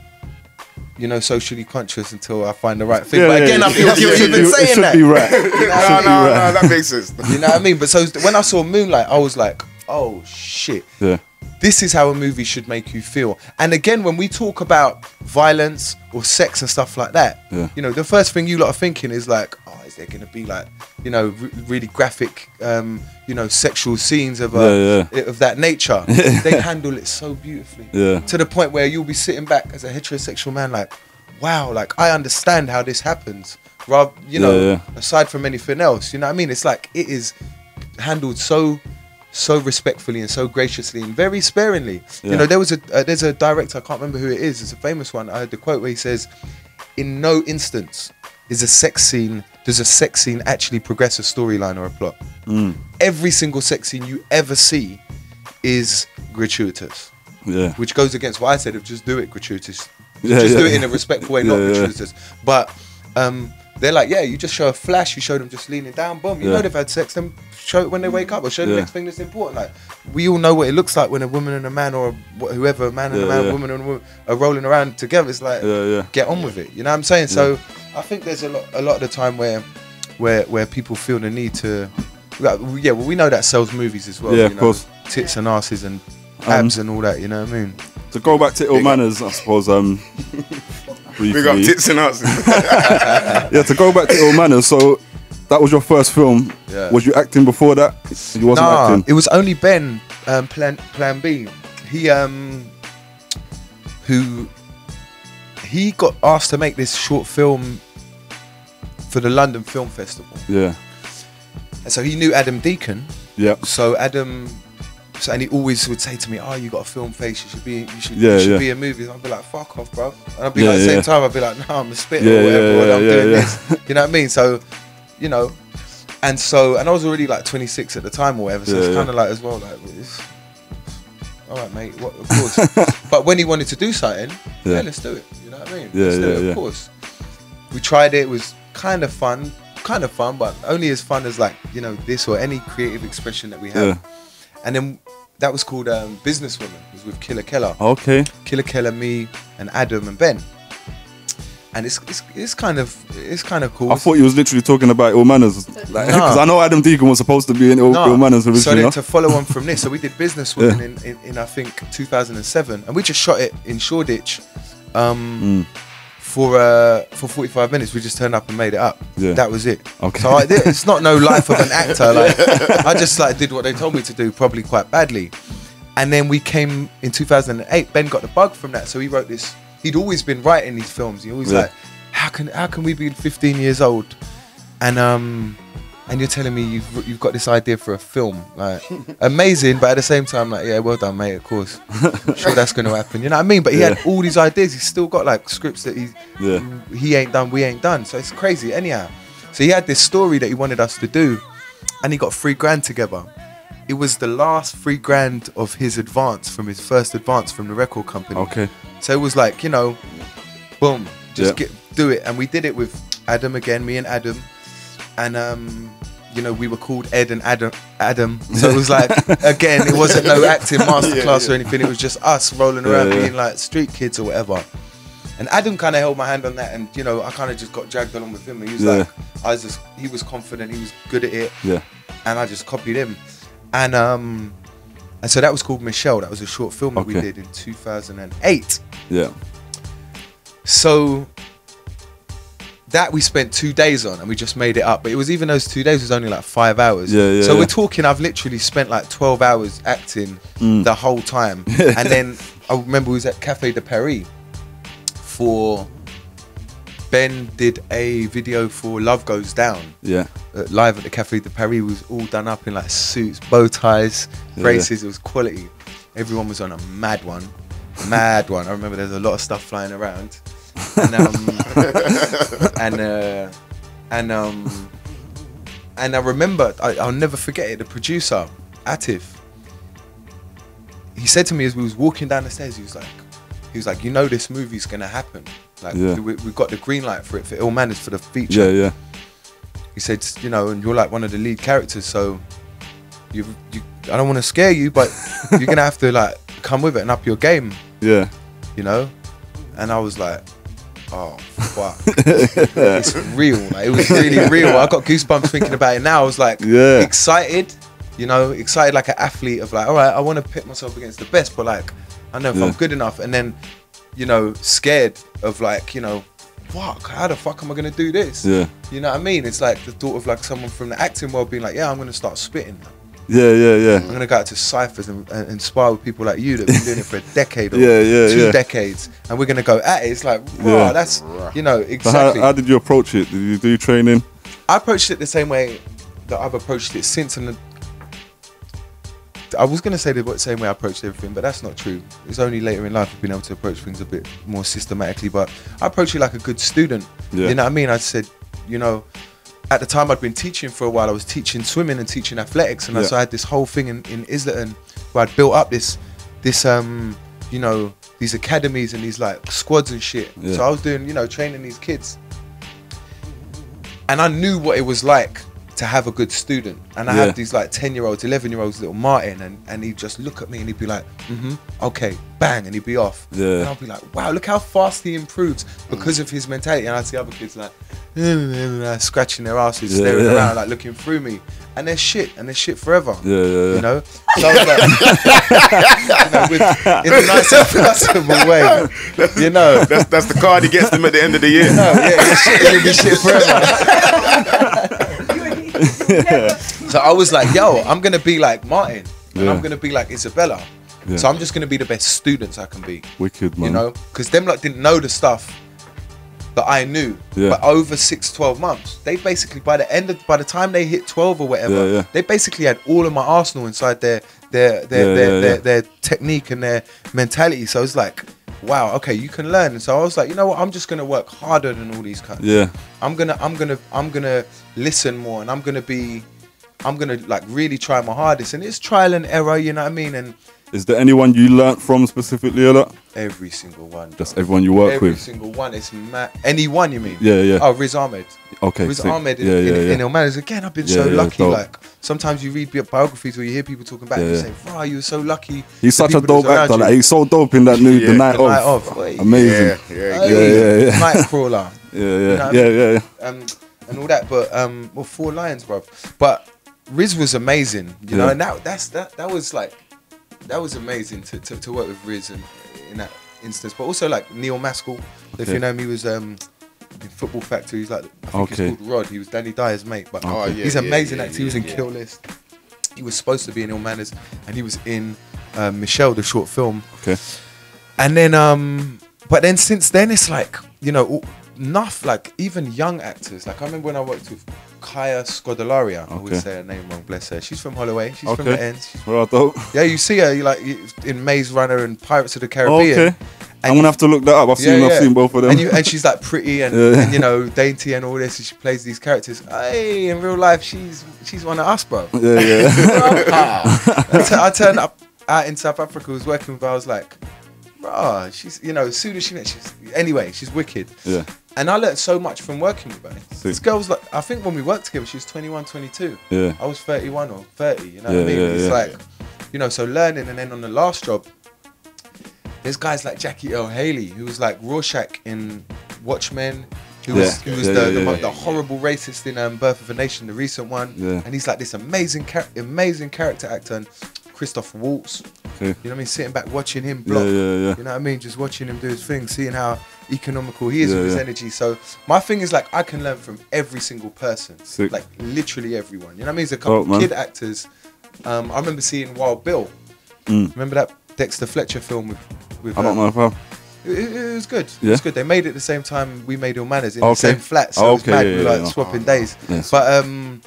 You know, socially conscious until I find the right thing. Yeah, but again, yeah, I feel like you've been saying it should that. Be right. You know, it should no, no, be right. no, that makes sense. You know what I mean? But so when I saw Moonlight, I was like, oh shit. Yeah. This is how a movie should make you feel. And again, when we talk about violence or sex and stuff like that, yeah. you know, the first thing you lot are thinking is like, oh, is there going to be like, you know, re really graphic, um, you know, sexual scenes of uh, yeah, yeah. of that nature? They handle it so beautifully. Yeah. To the point where you'll be sitting back as a heterosexual man, like, wow, like I understand how this happens. Rather, you know, yeah, yeah. aside from anything else, you know what I mean? It's like it is handled so. so respectfully and so graciously and very sparingly. Yeah. You know, there was a uh, there's a director, I can't remember who it is, it's a famous one. I heard the quote where he says, in no instance is a sex scene, does a sex scene actually progress a storyline or a plot. Mm. Every single sex scene you ever see is gratuitous. Yeah. Which goes against what I said of just do it gratuitous. Yeah, just yeah. do it in a respectful way, yeah, not yeah. gratuitous. But um they're like, yeah, you just show a flash, you show them just leaning down, boom, you yeah. know they've had sex, then show it when they wake up, or show yeah. the next thing that's important. Like, we all know what it looks like when a woman and a man, or a, whoever, a man and yeah, a man, yeah. woman and a woman are rolling around together. It's like, yeah, yeah. get on with it, you know what I'm saying? Yeah. So I think there's a lot a lot of the time where where where people feel the need to, like, yeah, well, we know that sells movies as well. Yeah, you know? Of course. Tits and asses and abs um, and all that, you know what I mean? To go back to Ill Manners, I suppose, um... Briefly. We got tits and asses. Yeah, to go back to Ill Manors, so that was your first film. Yeah. Was you acting before that? You wasn't nah, acting. It was only Ben, um, plan plan B. He um who he got asked to make this short film for the London Film Festival. Yeah. And so he knew Adam Deacon. Yeah. So Adam So, and he always would say to me, oh, you got a film face, you should be you should, yeah, you should yeah. be in movies. And I'd be like, fuck off, bro. And I'd be yeah, like, at the same yeah. time, I'd be like, no, I'm a spitter yeah, or whatever, yeah, yeah, I'm yeah, doing yeah. this. You know what I mean? So, you know, and so, and I was already like twenty-six at the time or whatever, so yeah, it's yeah. kind of like as well, like, it's, all right, mate, what, of course. But when he wanted to do something, yeah, yeah let's do it. You know what I mean? Yeah, let's yeah, do it, yeah. of course. We tried it, it was kind of fun, kind of fun, but only as fun as like, you know, this or any creative expression that we have. Yeah. And then that was called um, Businesswoman. It was with Killer Keller. Okay. Killer Keller, me, and Adam and Ben. And it's it's, it's kind of it's kind of cool. I thought you was literally talking about Ill Manors, because like, no. I know Adam Deacon was supposed to be in Ill, no. Ill Manors originally. So then, to follow on from this, so we did Businesswoman yeah. in, in in I think two thousand seven, and we just shot it in Shoreditch um, mm. for uh, for forty-five minutes. We just turned up and made it up. Yeah. That was it. Okay. So I, it's not no life of an actor. Like I just like did what they told me to do, probably quite badly. And then we came in two thousand eight. Ben got the bug from that, so he wrote this. He'd always been writing these films. He always yeah. like, how can how can we be fifteen years old, and um, and you're telling me you've you've got this idea for a film, like amazing, but at the same time, like yeah, well done, mate. Of course, I'm sure that's going to happen. You know what I mean? But he yeah. had all these ideas. He's still got like scripts that he yeah. he ain't done, we ain't done. So it's crazy. Anyhow, so he had this story that he wanted us to do, and he got three grand together. It was the last three grand of his advance from his first advance from the record company. Okay. So it was like, you know, boom, just yeah. get, do it. And we did it with Adam again, me and Adam. And, um, you know, we were called Ed and Adam. Adam. So it was like, again, it wasn't no acting masterclass yeah, yeah. or anything. It was just us rolling around yeah, yeah. being like street kids or whatever. And Adam kind of held my hand on that, and you know, I kind of just got dragged along with him. He was yeah. like, I was just, he was confident, he was good at it. Yeah. And I just copied him. And um, and so that was called Michelle. That was a short film that okay. we did in two thousand eight. Yeah. So that we spent two days on, and we just made it up. But it was, even those two days was only like five hours. Yeah, yeah. So yeah. we're talking, I've literally spent like twelve hours acting mm. the whole time. And then I remember we was at Cafe de Paris for, Ben did a video for Love Goes Down. Yeah. Uh, live at the Cafe de Paris, was all done up in like suits, bow ties, braces. Yeah, yeah. It was quality. Everyone was on a mad one, mad one. I remember there's a lot of stuff flying around. and um, and uh, and um, and I remember, I, I'll never forget it. The producer, Atif, he said to me as we was walking down the stairs, he was like, he was like, you know, this movie's gonna happen. Like, yeah. we, we've got the green light for it, for Ill Manors, for the feature. Yeah, yeah. He said, you know, and you're like one of the lead characters, so you, you I don't want to scare you, but you're gonna have to like come with it and up your game. Yeah. You know, and I was like, oh fuck, it's real. Like, it was really real. I got goosebumps thinking about it now. I was like, yeah. excited. You know, excited like an athlete of like, all right, I want to pit myself against the best, but like, I don't know if yeah. I'm good enough. And then, you know, scared of like, you know, fuck, how the fuck am I going to do this? Yeah. You know what I mean? It's like the thought of like someone from the acting world being like, yeah, I'm going to start spitting. Yeah, yeah, yeah. I'm going to go out to cyphers and, and inspire with people like you that have been doing it for a decade or yeah, yeah, two yeah. decades. And we're going to go at it. It's like, wow, yeah. that's, you know, exactly. So how, how did you approach it? Did you do training? I approached it the same way that I've approached it since. And the, I was going to say the same way I approached everything, but that's not true. It's only later in life I've been able to approach things a bit more systematically, but I approach it like a good student. Yeah. You know what I mean? I said, you know, at the time I'd been teaching for a while, I was teaching swimming and teaching athletics, and yeah. so I had this whole thing in, in Islington where I'd built up this, this um, you know, these academies and these like squads and shit. Yeah. So I was doing, you know, training these kids. And I knew what it was like to have a good student, and I yeah. had these like ten year olds, eleven year olds, little Martin, and, and he'd just look at me and he'd be like, mm-hmm, okay, bang, and he'd be off. Yeah. And I'd be like, wow, look how fast he improves because of his mentality. And I'd see other kids like, scratching their asses, yeah, staring yeah. around, like looking through me. And they're shit, and they're shit forever. Yeah, yeah, yeah. You know? So I was like, you know, with, in the nicest possible way, you know. That's, that's the card he gets them at the end of the year. You know, yeah, he's shit, he'll be shit forever. So I was like, yo, I'm going to be like Martin, and yeah. I'm going to be like Isabella. Yeah. So I'm just going to be the best students I can be. Wicked, man. You know, because them like didn't know the stuff that I knew. Yeah. But over six, twelve months, they basically, by the end of, by the time they hit twelve or whatever, yeah, yeah. they basically had all of my arsenal inside their, their, their, yeah, their, yeah, their, yeah. their, their technique and their mentality. So it's like, wow, okay, you can learn. And so I was like, you know what, I'm just gonna work harder than all these cunts. Yeah. I'm gonna I'm gonna I'm gonna listen more, and I'm gonna be I'm gonna like really try my hardest. And it's trial and error, you know what I mean? And is there anyone you learnt from specifically a lot? Every single one. Just everyone you work every with. Every single one. It's mad. Anyone you mean? Yeah, yeah. Oh, Riz Ahmed. Okay. Riz sick. Ahmed in, yeah, yeah, in, yeah. in Ill Manors. Again, I've been yeah, so yeah, lucky. Dope. Like sometimes you read biographies where you hear people talking about yeah, it and you yeah. say, "Wow, you were so lucky." He's such a dope actor. Like, he's so dope in that movie, yeah, The Night the Of. Night Of. Amazing. Yeah, yeah, yeah. yeah, yeah, yeah. Nightcrawler. yeah, yeah, you know yeah, I mean? yeah, yeah. Um, and all that, but um, well, Four Lions, bro. But Riz was amazing, you yeah. know. And that that's that that was like. That was amazing to, to, to work with Riz in, in that instance, but also like Neil Maskell. Okay. If you know him, he was um, in Football Factory. He's like, I think okay. he's called Rod. He was Danny Dyer's mate, but okay. oh, yeah, he's yeah, amazing. Yeah, actor. Yeah, he was in yeah. Kill List. He was supposed to be in Ill Manors, and he was in uh, Michelle, the short film. Okay. And then, um, but then since then, it's like, you know, enough. Like even young actors. Like I remember when I worked with Kaya Scodelaria, okay. I always say her name wrong, bless her. She's from Holloway, she's okay. from the ends. She's well, dope. Yeah, you see her you like in Maze Runner and Pirates of the Caribbean. Oh, okay. And I'm gonna have to look that up. I've yeah, seen, yeah. I've seen both of them. And, you, and she's like pretty and, yeah. and you know dainty and all this. And she plays these characters. Hey, in real life, she's she's one of us, bro. Yeah, yeah. Bro, I, I turned up out in South Africa. I was working with her. I was like, bro, she's you know as soon as she met, she's anyway, she's wicked. Yeah. And I learned so much from working with her. See. This girl was like, I think when we worked together, she was twenty-one, twenty-two. Yeah. I was thirty-one or thirty, you know yeah, what I mean? Yeah, it's yeah. like, you know, so learning. And then on the last job, there's guys like Jackie Earle Haley, who was like Rorschach in Watchmen, who yeah. was, who was yeah, the, yeah, the, yeah, the, yeah. the horrible racist in um, Birth of a Nation, the recent one. Yeah. And he's like this amazing, char amazing character actor. And Christoph Waltz, okay. you know what I mean? Sitting back, watching him block, yeah, yeah, yeah. you know what I mean? Just watching him do his thing, seeing how economical he is yeah, with his yeah. energy. So my thing is like, I can learn from every single person, Sick. like literally everyone. You know what I mean? There's a couple oh, of kid actors. Um, I remember seeing Wild Bill. Mm. Remember that Dexter Fletcher film with, with I don't um, know if I've... It, it was good. Yeah. It was good. They made it the same time we made Ill Manors in okay. the same flat. So okay, it was mad. Yeah, we were like yeah, swapping oh, days. Yes. But, um...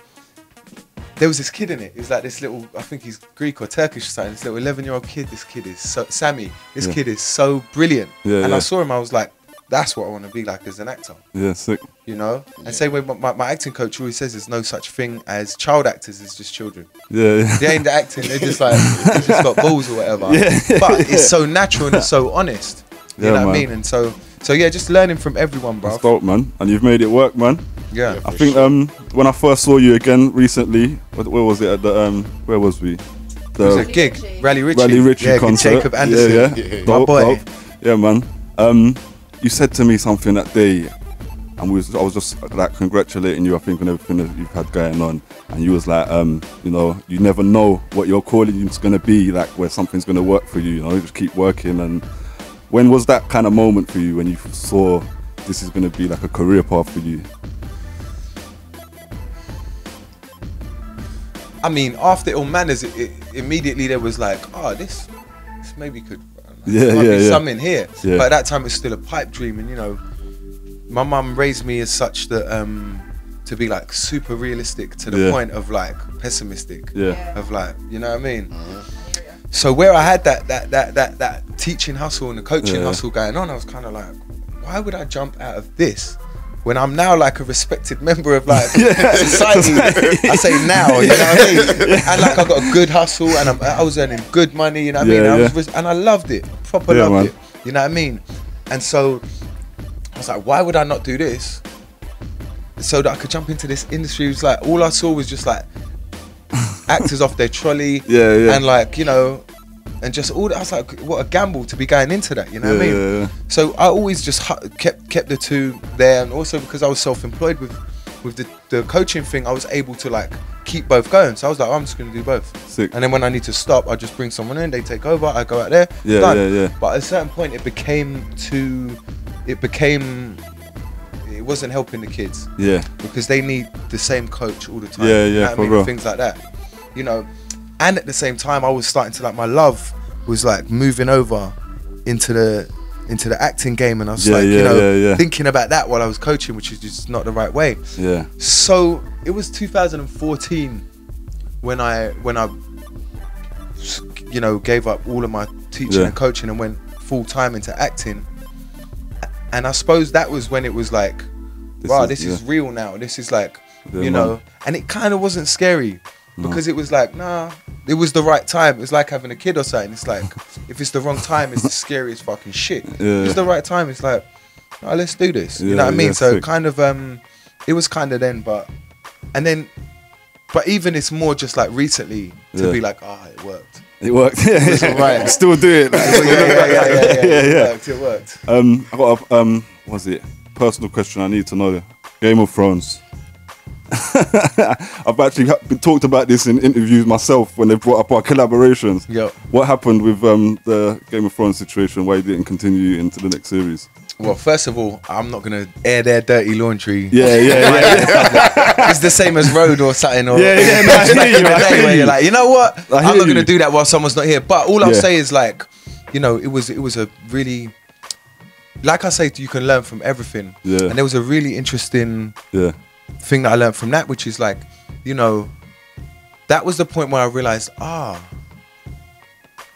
there was this kid in it. It was like this little, I think he's Greek or Turkish or something. This little eleven year old kid. This kid is so, Sammy. This yeah. kid is so brilliant. Yeah, and yeah. I saw him. I was like, That's what I want to be like as an actor. Yeah, sick. You know? And yeah. same way my, my acting coach always says there's no such thing as child actors, it's just children. Yeah, yeah. They ain't acting, they just like, they just got balls or whatever. Yeah. But yeah. it's so natural and it's so honest. You yeah, know man. what I mean? And so, so yeah, just learning from everyone, bro. That's dope, man. And you've made it work, man. Yeah. yeah I think sure. um, when I first saw you again recently, where was it? At the, um, where was we? The it was a gig, Rally Ritchie. Rally Ritchie yeah, concert. Jacob Anderson. Yeah, yeah. yeah, yeah. Dope, my boy. Dope. Yeah, man. Um, You said to me something that day, and we was, I was just like congratulating you, I think, on everything that you've had going on. And you was like, um, you know, you never know what your calling is going to be, like where something's going to work for you, you know, you just keep working. And when was that kind of moment for you when you saw this is going to be like a career path for you? I mean, after Ill Manors, it, it, immediately there was like, oh, this, this maybe could... Like, yeah, there yeah, be yeah. some in here, yeah. but at that time it's still a pipe dream, and you know, my mum raised me as such that um, to be like super realistic to the yeah. point of like pessimistic, yeah. of like, you know what I mean. Mm-hmm. So where I had that that that that that teaching hustle and the coaching yeah. hustle going on, I was kind of like, why would I jump out of this? When I'm now like a respected member of like yeah. society, I say now, you know what I mean? Yeah. And like I got a good hustle and I'm, I was earning good money, you know what yeah, I mean? I yeah. was, and I loved it, proper yeah, loved man. it, you know what I mean? And so I was like, why would I not do this? So that I could jump into this industry. It was like, all I saw was just like actors off their trolley yeah, yeah. and like, you know, and just all that, I was like, what a gamble to be going into that, you know yeah, what I mean? Yeah, yeah. So I always just kept kept the two there, and also because I was self-employed with with the, the coaching thing, I was able to like keep both going. So I was like, oh, I'm just gonna do both. Sick. And then when I need to stop, I just bring someone in, they take over, I go out there, yeah, done. Yeah, yeah. But at a certain point it became too, it became, it wasn't helping the kids. Yeah. Because they need the same coach all the time. Yeah, yeah, you know I mean? Things like that, you know? And at the same time, I was starting to like, my love was like moving over into the into the acting game, and I was yeah, like, yeah, you know, yeah, yeah. thinking about that while I was coaching, which is just not the right way. Yeah. So it was two thousand fourteen when I when I you know gave up all of my teaching yeah. and coaching and went full time into acting, and I suppose that was when it was like, this wow, is, this yeah. is real now. This is like, yeah, you know, man. And it kind of wasn't scary. Because no. it was like, nah, it was the right time. It was like having a kid or something. It's like, if it's the wrong time, it's the scariest fucking shit. Yeah. If it's the right time, it's like, nah, let's do this. You yeah, know what I mean? Yeah, so sick. kind of, um, it was kind of then, but, and then, but even it's more just like recently to yeah. be like, ah, oh, it worked. It worked. Yeah, it yeah. right. Still do it. Like, yeah, yeah, yeah, yeah, yeah, yeah, yeah. It worked, it worked. Um, I got a, um, what was it? Personal question I need to know. Game of Thrones. I've actually talked about this in interviews myself when they brought up our collaborations. Yep. What happened with um, the Game of Thrones situation? Why you didn't continue into the next series? Well, first of all, I'm not going to air their dirty laundry. Yeah, yeah, yeah. It's the same as Road or something. Or yeah, yeah, no, I hear you, I hear you. You're like, you know what? I'm not going to do that while someone's not here. But all I'll yeah. say is like, you know, it was, it was a really... Like I say, you can learn from everything. Yeah. And there was a really interesting... Yeah. thing that I learned from that, which is like, you know, that was the point where I realized, ah,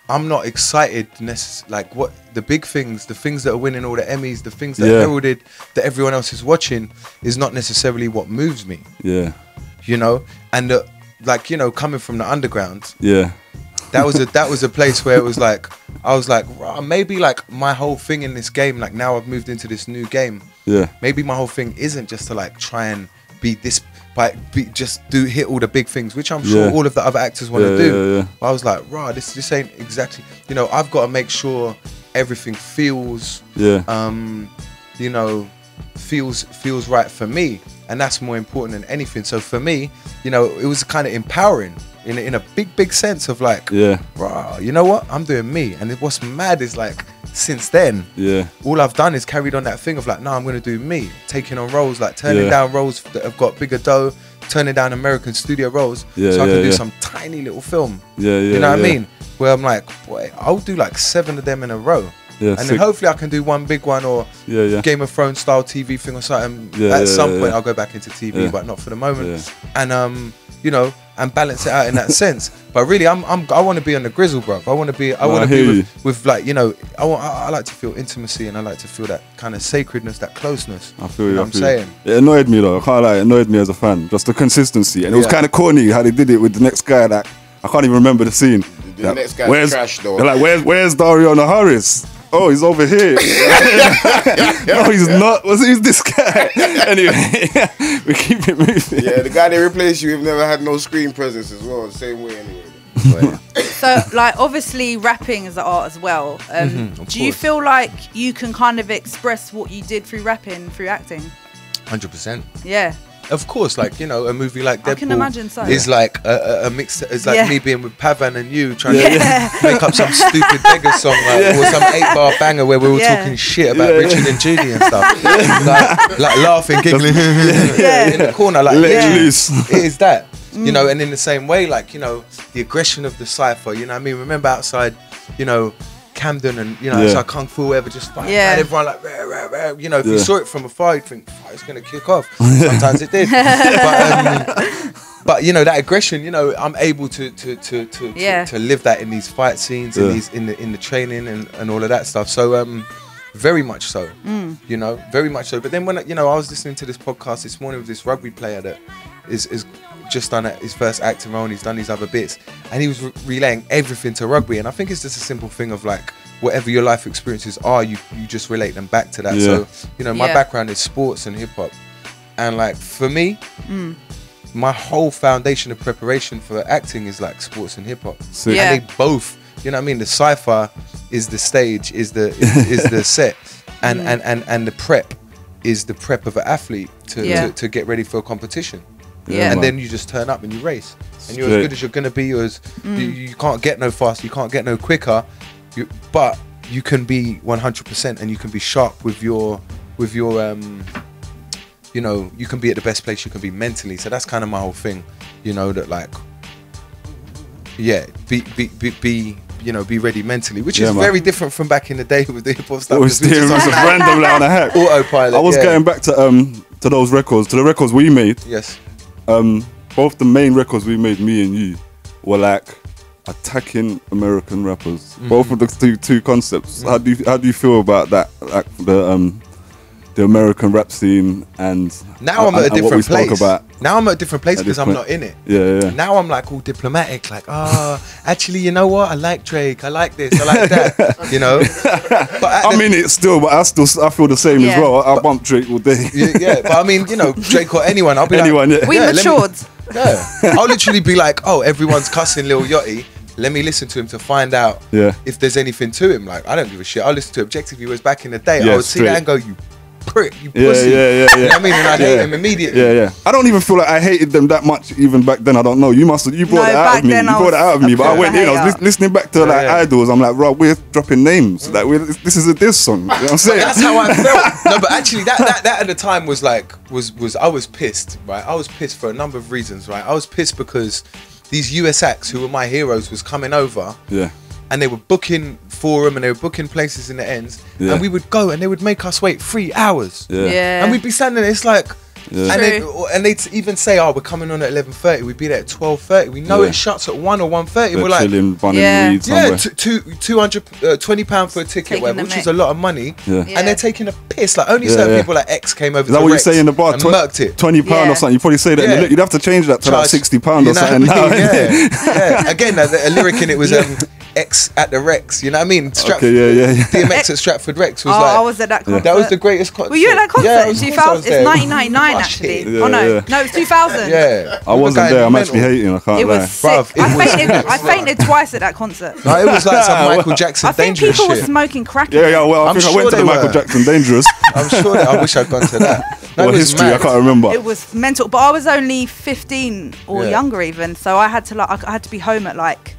I'm not excited necessarily, like what the big things, the things that are winning all the Emmys, the things that yeah. are heralded, that everyone else is watching, is not necessarily what moves me. Yeah. You know, and the, like, you know, coming from the underground. Yeah. That was a that was a place where it was like, I was like, maybe like my whole thing in this game, like now I've moved into this new game. Yeah. Maybe my whole thing isn't just to like try and be this, but be, just do hit all the big things, which I'm sure yeah. all of the other actors want to yeah, do. Yeah, yeah. But I was like, rah, this this ain't exactly, you know, I've got to make sure everything feels, yeah. um, you know, feels feels right for me, and that's more important than anything. So for me, you know, it was kind of empowering in in a big big sense of like, yeah, rah, you know what, I'm doing me, and what's mad is like. Since then, yeah, all I've done is carried on that thing of like, no, nah, I'm gonna do me, taking on roles, like turning yeah. down roles that have got bigger dough, turning down American studio roles, yeah, so I yeah, can do yeah. some tiny little film. Yeah, yeah, you know yeah. what I mean? Where I'm like, boy, I'll do like seven of them in a row, yeah, and sick. Then hopefully I can do one big one or yeah, yeah. Game of Thrones style T V thing or something. Yeah, At yeah, some yeah, point, yeah. I'll go back into T V, yeah. but not for the moment. Yeah. And um, you know, and balance it out in that sense. But really, I'm, I'm I want to be on the grizzle, bro. I want to be, I want to be with, with like, you know, I want, I, I like to feel intimacy, and I like to feel that kind of sacredness, that closeness. I feel you. Know I what feel I'm saying you. It annoyed me though. I can't lie, it annoyed me as a fan. Just the consistency, and it yeah. was kind of corny how they did it with the next guy. That I can't even remember the scene. The that, next guy's where's, trash though. They're like, where's where's Dariana Harris? Oh, he's over here. No, he's not. What's who's this guy? Anyway, we keep it moving. Yeah, the guy they replaced you with never had no screen presence as well. Same way, anyway. But. So, like, obviously, rapping is an art as well. Um, mm-hmm, do course. you feel like you can kind of express what you did through rapping, through acting? Hundred percent. Yeah. Of course, like, you know, a movie like Deadpool I can imagine so. is like a, a, a mix. It's like yeah. me being with Pavan and you trying yeah. to yeah. make up some stupid beggar song like, yeah. or some eight-bar banger where we were yeah. talking shit about yeah. Richard and Judy and stuff, like, like laughing, giggling yeah. in the corner, like let yeah. loose. It is that, mm. you know. And in the same way, like, you know, the aggression of the cypher. You know, what I mean, remember outside, you know, Camden, and you know, yeah. it's like Kung Fu, ever just fighting, yeah. everyone like, rah, rah, rah. You know, if yeah. you saw it from afar, you'd think, oh, it's gonna kick off. Sometimes it did, but, um, but you know, that aggression, you know, I'm able to to to to, yeah. to, to live that in these fight scenes, yeah. in these in the in the training and and all of that stuff. So, um, very much so, mm. you know, very much so. But then when I, you know, I was listening to this podcast this morning with this rugby player that is is. just done his first acting role, and he's done these other bits, and he was re relaying everything to rugby. And I think it's just a simple thing of like, whatever your life experiences are, you you just relate them back to that. Yeah. So, you know, my yeah. background is sports and hip hop, and like for me, mm. my whole foundation of preparation for acting is like sports and hip hop. So, yeah. And they both, you know what I mean, the cypher is the stage, is the is, is the set, and, mm. and and and the prep is the prep of an athlete to yeah. to, to get ready for a competition. Yeah, and man. then you just turn up and you race, and you're Straight. as good as you're gonna be. You're as mm. you, you can't get no faster, you can't get no quicker, you, but you can be one hundred percent, and you can be sharp with your, with your, um, you know, you can be at the best place you can be mentally. So that's kind of my whole thing, you know, that like, yeah, be be be. be you know, be ready mentally, which yeah, is man. very different from back in the day with the hip hop stuff. It was, it was like random, like on a hack. Autopilot. I was yeah. going back to um to those records, to the records we made. Yes. Um, both the main records we made, me and you, were like attacking American rappers. Mm-hmm. Both of the two, two concepts. Mm-hmm. How do you, how do you feel about that? Like the um, the American rap scene, and now I'm and, at a different place. Now I'm at a different place because I'm not in it. Yeah, yeah. Now I'm like all diplomatic, like ah, oh, actually, you know what? I like Drake. I like this. I like that. You know. But I'm in it still, but I still I feel the same yeah. as well. I, but, I bump Drake all day. Yeah, yeah, but I mean, you know, Drake or anyone, I'll be anyone, like, yeah. we yeah, matured. Me, yeah, I'll literally be like, oh, everyone's cussing Lil Yachty. Let me listen to him to find out yeah. if there's anything to him. Like, I don't give a shit. I'll listen to objectively. Whereas back in the day, yeah, I would straight. see that and go, you. prick, you yeah, pussy. Yeah, yeah, yeah. You know what I mean? And I hate yeah. them immediately. Yeah, yeah. I don't even feel like I hated them that much even back then. I don't know. You must have, you brought no, it out of me. You brought it out of me. But I went in, I was li listening back to yeah, like yeah. idols. I'm like, bro, we're dropping names. Mm. Like, we're, this is a diss song. You know what I'm saying? That's how I felt. No, but actually, that, that that at the time was like, was was I was pissed, right? I was pissed for a number of reasons, right? I was pissed because these U S acts who were my heroes was coming over. Yeah. And they were booking Forum, and they were booking places in the ends, yeah. and we would go, and they would make us wait three hours, yeah, yeah. and we'd be standing there. It's like, yeah. and, they'd, and they'd even say, "Oh, we're coming on at eleven thirty. We'd be there at twelve thirty. We know yeah. it shuts at one or one thirty. We're like, yeah, yeah, two, two hundred uh, twenty pound for a ticket, whatever, which is a lot of money, yeah. Yeah. and they're taking a piss. Like only yeah, certain yeah. people like X came over. Is that what you say in the bar? Tw it. Twenty pound yeah. or something. You probably say that. Yeah. In the, you'd have to change that to Charge, like sixty pound or something. I mean? yeah. yeah. Again, a, a lyric in it was. Um, X at the Rex, you know what I mean? Stratford, okay, yeah, yeah, yeah. D M X at Stratford Rex was oh, like... Oh, I was at that concert. That was the greatest concert. Were you at that concert? Yeah, was, two thousand, it's nineteen ninety-nine oh, actually. Yeah, oh no, yeah. no, it was two thousand. Yeah. I wasn't there, I'm mental. actually hating, I can't it was lie. Sick. Bruv, it I, was fainted, I fainted twice at that concert. No, it was like some Michael Jackson Dangerous shit. I think people shit. were smoking crack. Yeah, yeah, well, I, think sure I went to the were. Michael Jackson Dangerous. I'm sure that, I wish I'd gone to that. Well, history, I can't remember. It was mental, but I was only fifteen or younger even, so I had to like, I had to be home at like...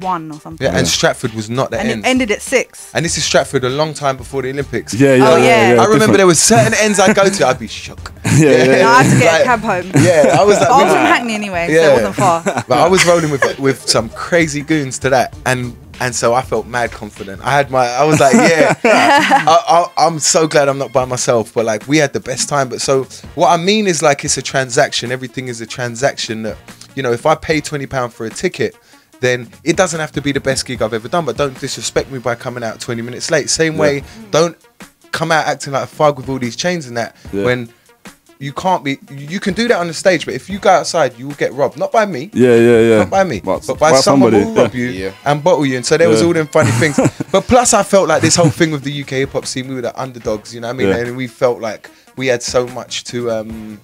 one or something. Yeah, and Stratford was not the and end. It ended at six. And this is Stratford a long time before the Olympics. Yeah, yeah, oh, yeah. yeah, yeah I remember different. there were certain ends I'd go to, I'd be shook. yeah, yeah, yeah, yeah. No, I had to get like, a cab home. Yeah, I was like... I was from Hackney anyway, yeah. so it wasn't far. But I was rolling with with some crazy goons to that, and and so I felt mad confident. I had my... I was like, yeah, I, I, I'm so glad I'm not by myself, but like, we had the best time. But so, what I mean is like, it's a transaction. Everything is a transaction that... you know, if I pay twenty pounds for a ticket, then it doesn't have to be the best gig I've ever done, but don't disrespect me by coming out twenty minutes late. Same yeah. way, don't come out acting like a fug with all these chains and that, yeah. when you can't be, you can do that on the stage, but if you go outside, you will get robbed. Not by me. Yeah, yeah, yeah. Not by me, but, but by, by someone who will yeah. rob you yeah. and bottle you. And so there yeah. was all them funny things. But plus I felt like this whole thing with the U K hip hop scene, we were the underdogs, you know what I mean? Yeah. And we felt like we had so much to, um,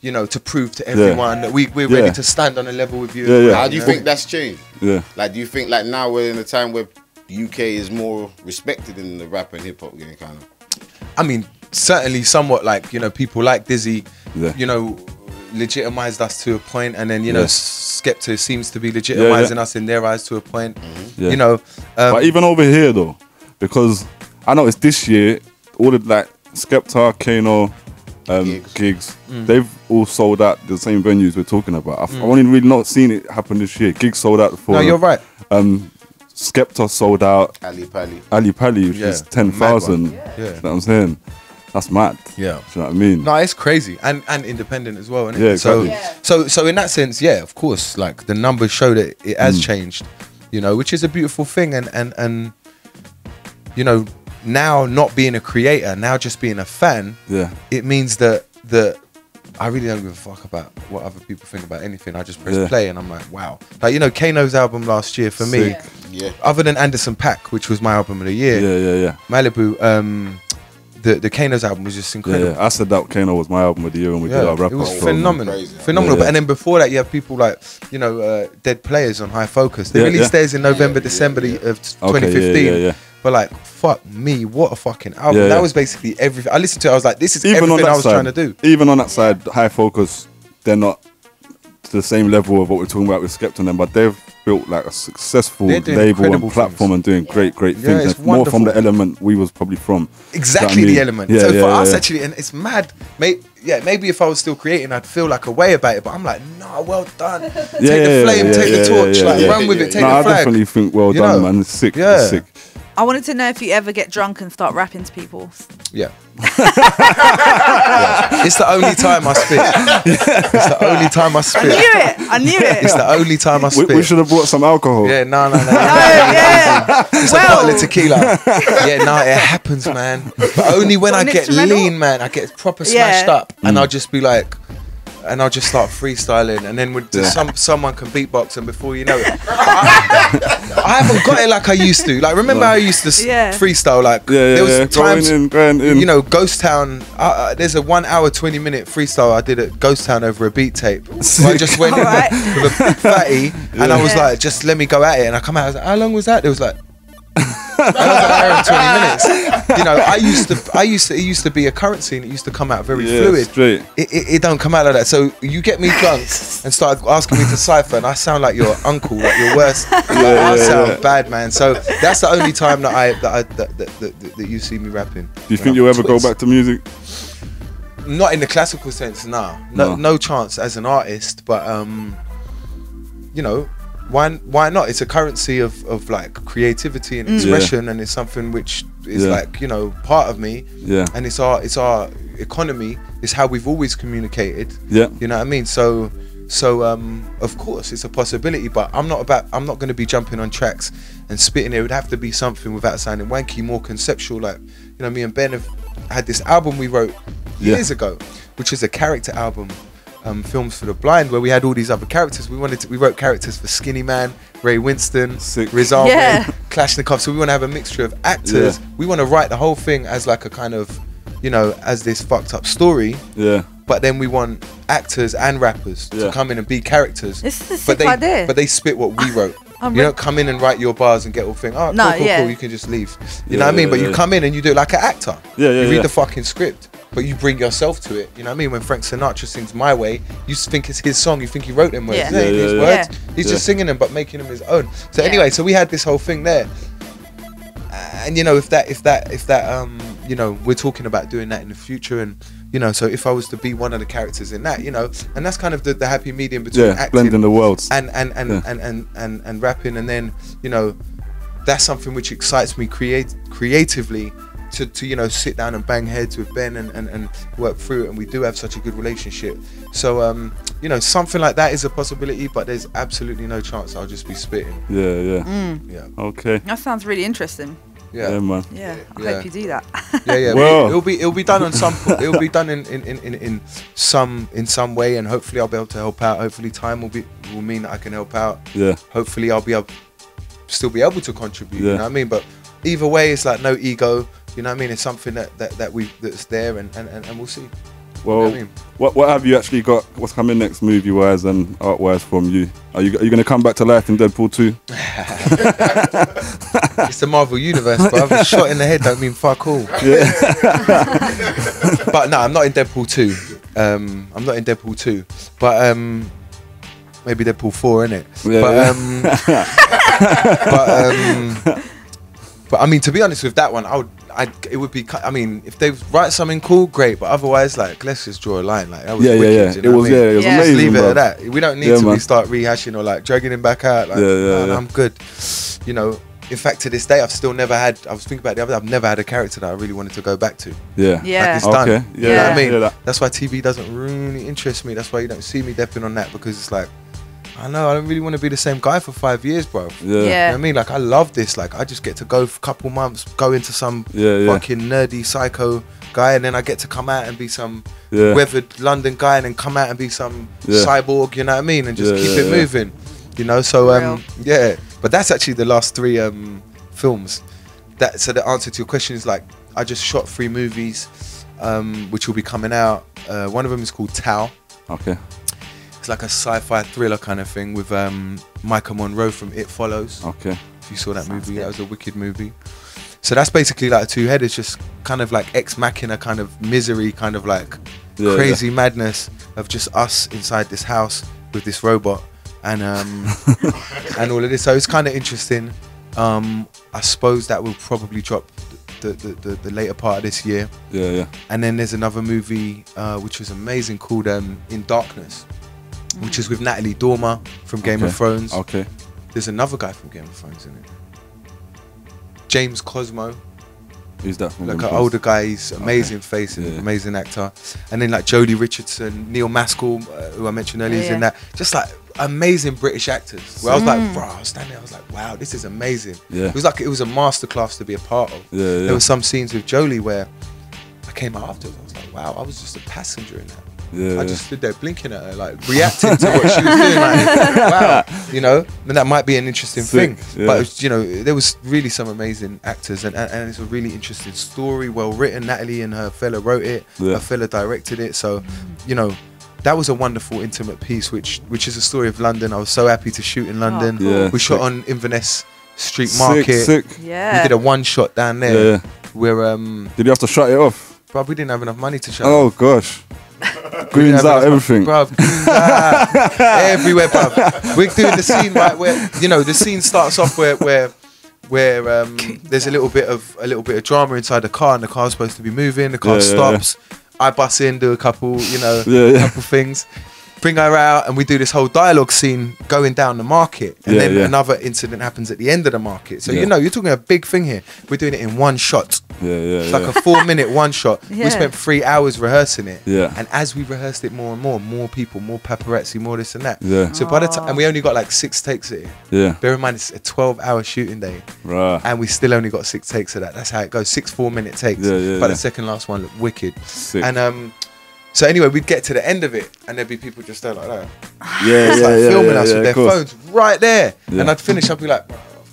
you know, to prove to everyone yeah. that we, we're yeah. ready to stand on a level with you. Yeah, yeah. How do you, you know? think that's changed? Yeah. Like, do you think like now we're in a time where the U K is more respected in the rap and hip hop game, kind of? I mean, certainly somewhat, like, you know, people like Dizzy, yeah. you know, legitimized us to a point, and then, you know, yeah. Skepta seems to be legitimizing yeah, yeah. us in their eyes to a point, mm-hmm. yeah. you know. Um, but even over here though, because I noticed this year, all of like Skepta, Kano, Um, gigs, gigs. Mm. They've all sold out the same venues we're talking about. I've mm. only really not seen it happen this year. Gigs sold out before. No, you're right. Um, Skepta sold out. Ali Pali. Ali Pali, which yeah. is ten thousand. Yeah. You know what I'm saying? That's mad. Yeah. Do you know what I mean? No, it's crazy. And and independent as well, isn't it? Yeah, exactly. So, yeah. so, so in that sense, yeah, of course, like the numbers show that it has mm. changed, you know, which is a beautiful thing. And, and, and you know, now not being a creator, now just being a fan, yeah, it means that that I really don't give a fuck about what other people think about anything. I just press yeah. play and I'm like, wow. Like, you know, Kano's album last year for Sick. me, yeah. other than Anderson Paak, which was my album of the year, yeah, yeah, yeah, Malibu, um, the the Kano's album was just incredible. Yeah, yeah. I said that Kano was my album of the year when we yeah. did our wrap up. It was phenomenal, crazy, phenomenal. Yeah, yeah. And then before that, you have people like, you know, uh, Dead Players on High Focus. They yeah, released yeah. theirs in November, yeah, December yeah, yeah. of twenty fifteen. Okay, yeah, yeah, yeah. But like, fuck me, what a fucking album. Yeah, that yeah. was basically everything. I listened to it, I was like, this is even everything I was side, trying to do. Even on that side, High Focus, they're not to the same level of what we're talking about with Skepta and them, but they've built like a successful label and platform things. and doing yeah. great, great yeah, things. It's like, more from the element we was probably from. Exactly, you know what I mean? The element. Yeah, so yeah, for yeah, us yeah. actually, and it's mad. Mate, yeah, maybe if I was still creating, I'd feel like a way about it, but I'm like, nah, well done. Take yeah, the flame, yeah, take yeah, the torch, yeah, yeah, like yeah, run yeah, with yeah, it, take the flag. I definitely think well done, man. It's sick, it's sick. I wanted to know if you ever get drunk and start rapping to people. Yeah. yeah. It's the only time I spit. It's the only time I spit. I knew it. I knew it. It's the only time I spit. We, we should have brought some alcohol. Yeah, no, no, no. no, no yeah. It's well. a bottle of tequila. Yeah, no, nah, it happens, man. But only when I get lean, man. I get proper smashed yeah. up, mm. and I'll just be like, and I'll just start freestyling, and then with yeah. some someone can beatbox, and before you know it, I, I haven't got it like I used to. Like, remember no. how I used to yeah. freestyle? Like, yeah, yeah, there was yeah. times, going in, going in. you know, Ghost Town. Uh, there's a one hour, twenty minute freestyle I did at Ghost Town over a beat tape. So I just went right. with a fatty, yeah. and I was yeah. like, just let me go at it. And I come out, I was like, how long was that? It was like, I was like, twenty minutes. You know, I used to, I used to, it used to be a currency, and it used to come out very yeah, fluid. Straight. It, it, it don't come out like that. So you get me drunk and start asking me to cipher, and I sound like your uncle, like your worst. Yeah, like, yeah, I sound yeah. bad, man. So that's the only time that I that I, that, that, that, that you see me rapping. Do you think you'll ever twits. go back to music? Not in the classical sense, nah. No, no, no chance as an artist. But um, you know. Why, why not? It's a currency of, of like creativity and expression, yeah. and it's something which is yeah. like, you know, part of me. Yeah. And it's our it's our economy. It's how we've always communicated. Yeah. You know what I mean? So so um of course it's a possibility, but I'm not about I'm not gonna be jumping on tracks and spitting. It would have to be something without sounding wanky, more conceptual, like, you know, me and Ben have had this album we wrote years yeah. ago, which is a character album. Um, films for the Blind, where we had all these other characters. We wanted to, we wrote characters for Skinny Man, Ray Winston, Sick. Riz Ahmed, yeah. Kalashnikov. So we want to have a mixture of actors. Yeah. We want to write the whole thing as like a kind of, you know, as this fucked up story. Yeah. But then we want actors and rappers yeah. to come in and be characters. This is a sick but they, idea. But they spit what we wrote. I'm you don't come in and write your bars and get all thing. Oh, cool, no, cool, yeah. cool. You can just leave. You yeah, know what I mean? Yeah, but yeah. you come in and you do it like an actor. Yeah, yeah. You read yeah. the fucking script, but you bring yourself to it. You know what I mean? When Frank Sinatra sings My Way, you think it's his song, you think he wrote them words. Yeah. Yeah, yeah, his yeah, words. Yeah. He's yeah. just singing them, but making them his own. So yeah. anyway, so we had this whole thing there. And you know, if that, if that, if that, um, you know, we're talking about doing that in the future, and, you know, so if I was to be one of the characters in that, you know, and that's kind of the, the happy medium between yeah, acting blending the worlds. And, and, and, yeah. and, and, and, and rapping. And then, you know, that's something which excites me create creatively, to, to you know, sit down and bang heads with Ben and, and, and work through it, and we do have such a good relationship. So um, you know, something like that is a possibility, but there's absolutely no chance I'll just be spitting. Yeah, yeah. Mm. Yeah. Okay. That sounds really interesting. Yeah. Yeah, man. Yeah. I yeah. hope you do that. Yeah, yeah. Well, it'll be it'll be done on some it'll be done in, in, in, in some in some way, and hopefully I'll be able to help out. Hopefully time will be will mean that I can help out. Yeah. Hopefully I'll be able still be able to contribute. Yeah. You know what I mean? But either way, it's like no ego. You know what I mean? It's something that that, that we that's there, and, and, and we'll see. Well, you know what, I mean? what what have you actually got? What's coming next, movie wise and art wise, from you? Are you are you gonna come back to life in Deadpool two? It's the Marvel universe, but I've shot in the head don't mean fuck all. Yeah. But no, I'm not in Deadpool two. Um, I'm not in Deadpool two, but um, maybe Deadpool four, innit? Yeah, but yeah. um, but um. But I mean, to be honest with that one, I would, I it would be. I mean, if they write something cool, great. But otherwise, like, let's just draw a line. Like that was yeah, wicked. Yeah, yeah. You know it was, yeah, it was yeah. amazing. Just leave it bro. at that. We don't need yeah, to man. start rehashing or like dragging him back out. Like, yeah, yeah, no, yeah. No, I'm good. You know. In fact, to this day, I've still never had. I was thinking about the other. I've never had a character that I really wanted to go back to. Yeah. Yeah. Like, it's done. Okay. Yeah. You know what I mean, yeah, that. that's why T V doesn't really interest me. That's why you don't see me depping on that, because it's like, I know, I don't really want to be the same guy for five years, bro. Yeah. yeah. You know what I mean? Like, I love this. Like, I just get to go for a couple months, go into some yeah, yeah. fucking nerdy psycho guy, and then I get to come out and be some yeah. weathered London guy, and then come out and be some yeah. cyborg, you know what I mean? And just yeah, keep yeah, it yeah. moving, you know? So, um, yeah. But that's actually the last three um, films. That, so the answer to your question is, like, I just shot three movies, um, which will be coming out. Uh, one of them is called Tau. Okay. It's like a sci-fi thriller kind of thing with um, Micah Monroe from It Follows. Okay. If you saw that Sounds movie, good. that was a wicked movie. So that's basically like a two-header, just kind of like Ex Machina, kind of misery, kind of like yeah, crazy yeah. madness of just us inside this house with this robot and um, and all of this. So it's kind of interesting. Um, I suppose that will probably drop the, the, the, the later part of this year. Yeah, yeah. And then there's another movie uh, which was amazing called um, In Darkness, which is with Natalie Dormer from Game okay. of Thrones. Okay. There's another guy from Game of Thrones in it. James Cosmo. Who's that from? Like an older guy, he's amazing okay. face and yeah. amazing actor. And then like Jodie Richardson, Neil Maskell, uh, who I mentioned earlier, yeah, is in yeah. that. Just like amazing British actors. Where mm. I was like, bro, I was standing there, I was like, wow, this is amazing. Yeah. It was like, it was a masterclass to be a part of. Yeah, yeah. There were some scenes with Jodie where I came out afterwards, I was like, wow, I was just a passenger in that. Yeah, I just stood there blinking at her, like reacting to what she was doing, like, wow, you know, and that might be an interesting Sick, thing. Yeah. But, it was, you know, there was really some amazing actors, and, and, and it's a really interesting story, well written. Natalie and her fella wrote it, yeah. her fella directed it. So, you know, that was a wonderful, intimate piece, which which is a story of London. I was so happy to shoot in London. Oh, cool. yeah, we shot sick. on Inverness Street sick, Market. Sick. Yeah. We did a one shot down there. Yeah, yeah. Where, um, did you have to shut it off? But we didn't have enough money to shut oh, it off. Oh, gosh. Greens out everything, bruv. Greens out everywhere, bruv. We're doing the scene right where, you know, the scene starts off where where where um, there's a little bit of a little bit of drama inside the car, and the car's supposed to be moving. The car yeah, stops. Yeah, yeah. I bust in, do a couple, you know, yeah, yeah. couple things, bring her out, and we do this whole dialogue scene going down the market, and yeah, then yeah. another incident happens at the end of the market. So yeah. you know, you're talking a big thing here. We're doing it in one shot. Yeah, yeah, it's yeah. like a four minute one shot. Yeah. We spent three hours rehearsing it. Yeah. And as we rehearsed it more and more, more people, more paparazzi, more this and that. Yeah. So by the time, and we only got like six takes at it. Yeah. Bear in mind, it's a twelve hour shooting day. Right. And we still only got six takes of that. That's how it goes. Six four minute takes. Yeah, yeah, but yeah. the second last one looked wicked. Sick. And um, so anyway, we'd get to the end of it, and there'd be people just there like that. Yeah, just yeah, like yeah, filming yeah, us yeah, with yeah, their phones right there. Yeah. And I'd finish, I'd be like,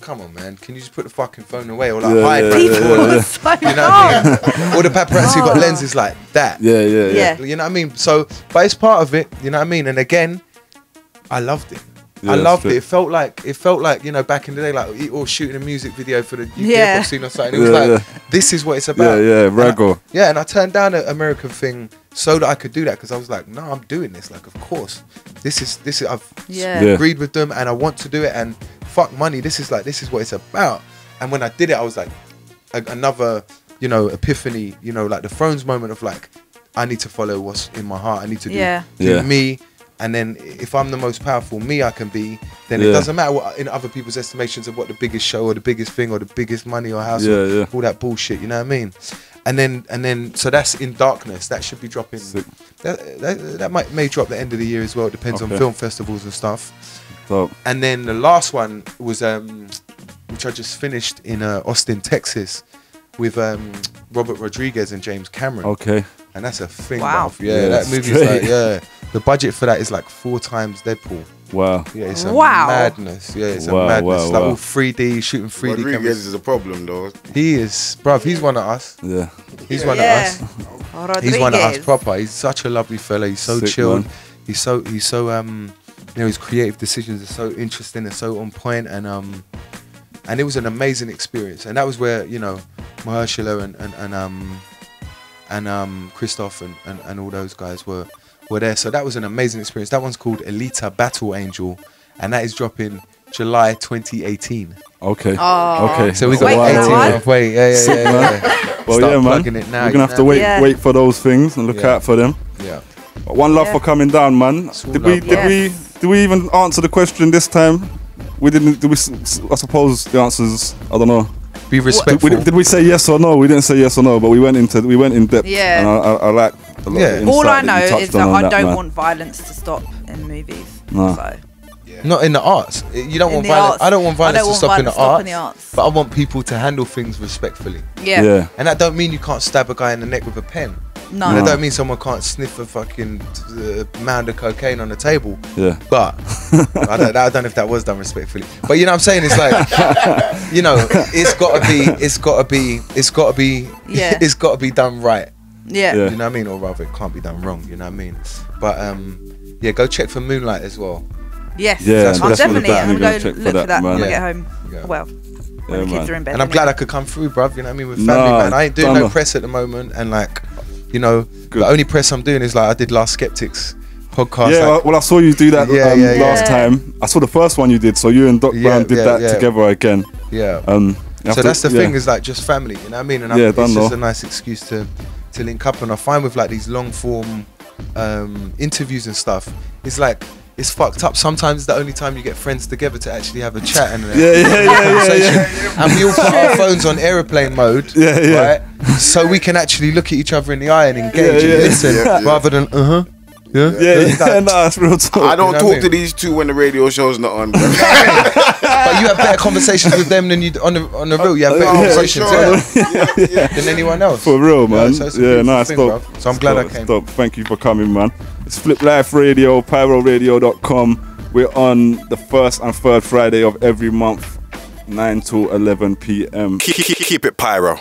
come on, man, can you just put the fucking phone away, or like yeah, hide yeah, people yeah, yeah, yeah. So you know what I mean? Or the paparazzi oh. got lenses like that. Yeah, yeah, yeah, yeah. You know what I mean? So, but it's part of it, you know what I mean? And again, I loved it. Yeah, I loved it. It felt like, it felt like, you know, back in the day, like all shooting a music video for the U K yeah. pop scene or something. It was yeah, like, yeah. this is what it's about. Yeah, yeah, raggle. And I, yeah, and I turned down an American thing so that I could do that, because I was like, no, I'm doing this. Like, of course, this is, this is, I've yeah. Yeah. agreed with them, and I want to do it, and fuck money. This is like, this is what it's about. And when I did it, I was like, a, another, you know, epiphany, you know, like the Thrones moment of like, I need to follow what's in my heart. I need to do, yeah. do yeah. me. And then if I'm the most powerful me I can be, then yeah. it doesn't matter what in other people's estimations of what the biggest show or the biggest thing or the biggest money or house, yeah, or yeah. all that bullshit, you know what I mean? And then, and then, so that's in darkness. That should be dropping. That, that, that might may drop the end of the year as well. It depends okay. on film festivals and stuff. Dope. And then the last one was, um, which I just finished in uh, Austin, Texas, with um, Robert Rodriguez and James Cameron. Okay. And that's a thing. Wow. Yeah, yeah, that movie's great. Like, yeah. The budget for that is like four times Deadpool. Wow. Yeah, it's a wow. madness. Yeah, it's wow, a madness. Wow, it's like wow. all three D, shooting three D Rodriguez cameras. is a problem, though. He is. Bruv, he's one of us. Yeah. He's yeah. one yeah. of us. Rodriguez. He's one of us proper. He's such a lovely fella. He's so Sick chilled. Man. He's so, he's so, um, you know, his creative decisions are so interesting and so on point. And, um, and it was an amazing experience. And that was where, you know, Mahershala and, and, and, um, and, um, Christoph and, and, and all those guys were. were there. So that was an amazing experience. That one's called Elita Battle Angel, and that is dropping July twenty eighteen. Okay. Oh. Okay. So we got eighteen halfway. Yeah, yeah, yeah. yeah, yeah. Well, Start yeah, plugging man. It now, We're gonna you know? have to wait, yeah. wait for those things and look yeah. out for them. Yeah. But one love yeah. for coming down, man. Did we? Did yes. we? Did we even answer the question this time? We didn't. Did we? I suppose the answer is I don't know. Be respectful. Did we, did we say yes or no? We didn't say yes or no, but we went into we went in depth. Yeah. And I, I, I like. Yeah. All I know is that I don't want violence to stop in movies. No. So. Yeah. Not in the arts. You don't want violence. I don't want violence to stop in the arts. But I want people to handle things respectfully. Yeah. yeah. And that don't mean you can't stab a guy in the neck with a pen. No. And that don't mean someone can't sniff a fucking uh, mound of cocaine on the table. Yeah. But I don't, I don't know if that was done respectfully. But you know what I'm saying? It's like, you know, it's gotta be, it's gotta be, it's gotta be, yeah. it's gotta be done right. Yeah. yeah, you know what I mean, or rather, it can't be done wrong. You know what I mean? But um, yeah, go check for Moonlight as well. Yes, yeah, so I'm definitely. I'm gonna go look for that when yeah. I get home. Yeah. Well, when yeah, the kids man. are in bed. And I'm anyway. glad I could come through, bruv. You know what I mean? With family, nah, man. I ain't doing no press at the moment, and like, you know, Good. the only press I'm doing is like I did last Skeptics podcast. Yeah, like, well, I saw you do that yeah, um, yeah, yeah, last yeah. time. I saw the first one you did, so you and Doc yeah, Brown did yeah, that yeah. together again. Yeah. Um. So that's the thing is like just family. You know what I mean? And it's just a nice excuse to. to link up. And I find with like these long form um, interviews and stuff, it's like, it's fucked up. Sometimes it's the only time you get friends together to actually have a chat and a yeah, yeah, yeah, conversation. Yeah, yeah. And we all put our phones on airplane mode, yeah, yeah. right? So we can actually look at each other in the eye and engage yeah, yeah. and listen yeah, yeah. rather than, uh-huh. Yeah, yeah, yeah, yeah. yeah nah, it's real talk. I don't you know talk I mean? to these two when the radio show's not on. But you have better conversations with them than you on the on the real. You have better oh, yeah, conversations sure. yeah. Yeah, yeah. than anyone else. For real, man. Yeah, so yeah nice. Nah, so I'm stop, glad I came. Stop. Thank you for coming, man. It's Flip Life Radio, pyro radio dot com. We're on the first and third Friday of every month, nine to eleven p m Keep, keep, keep it pyro.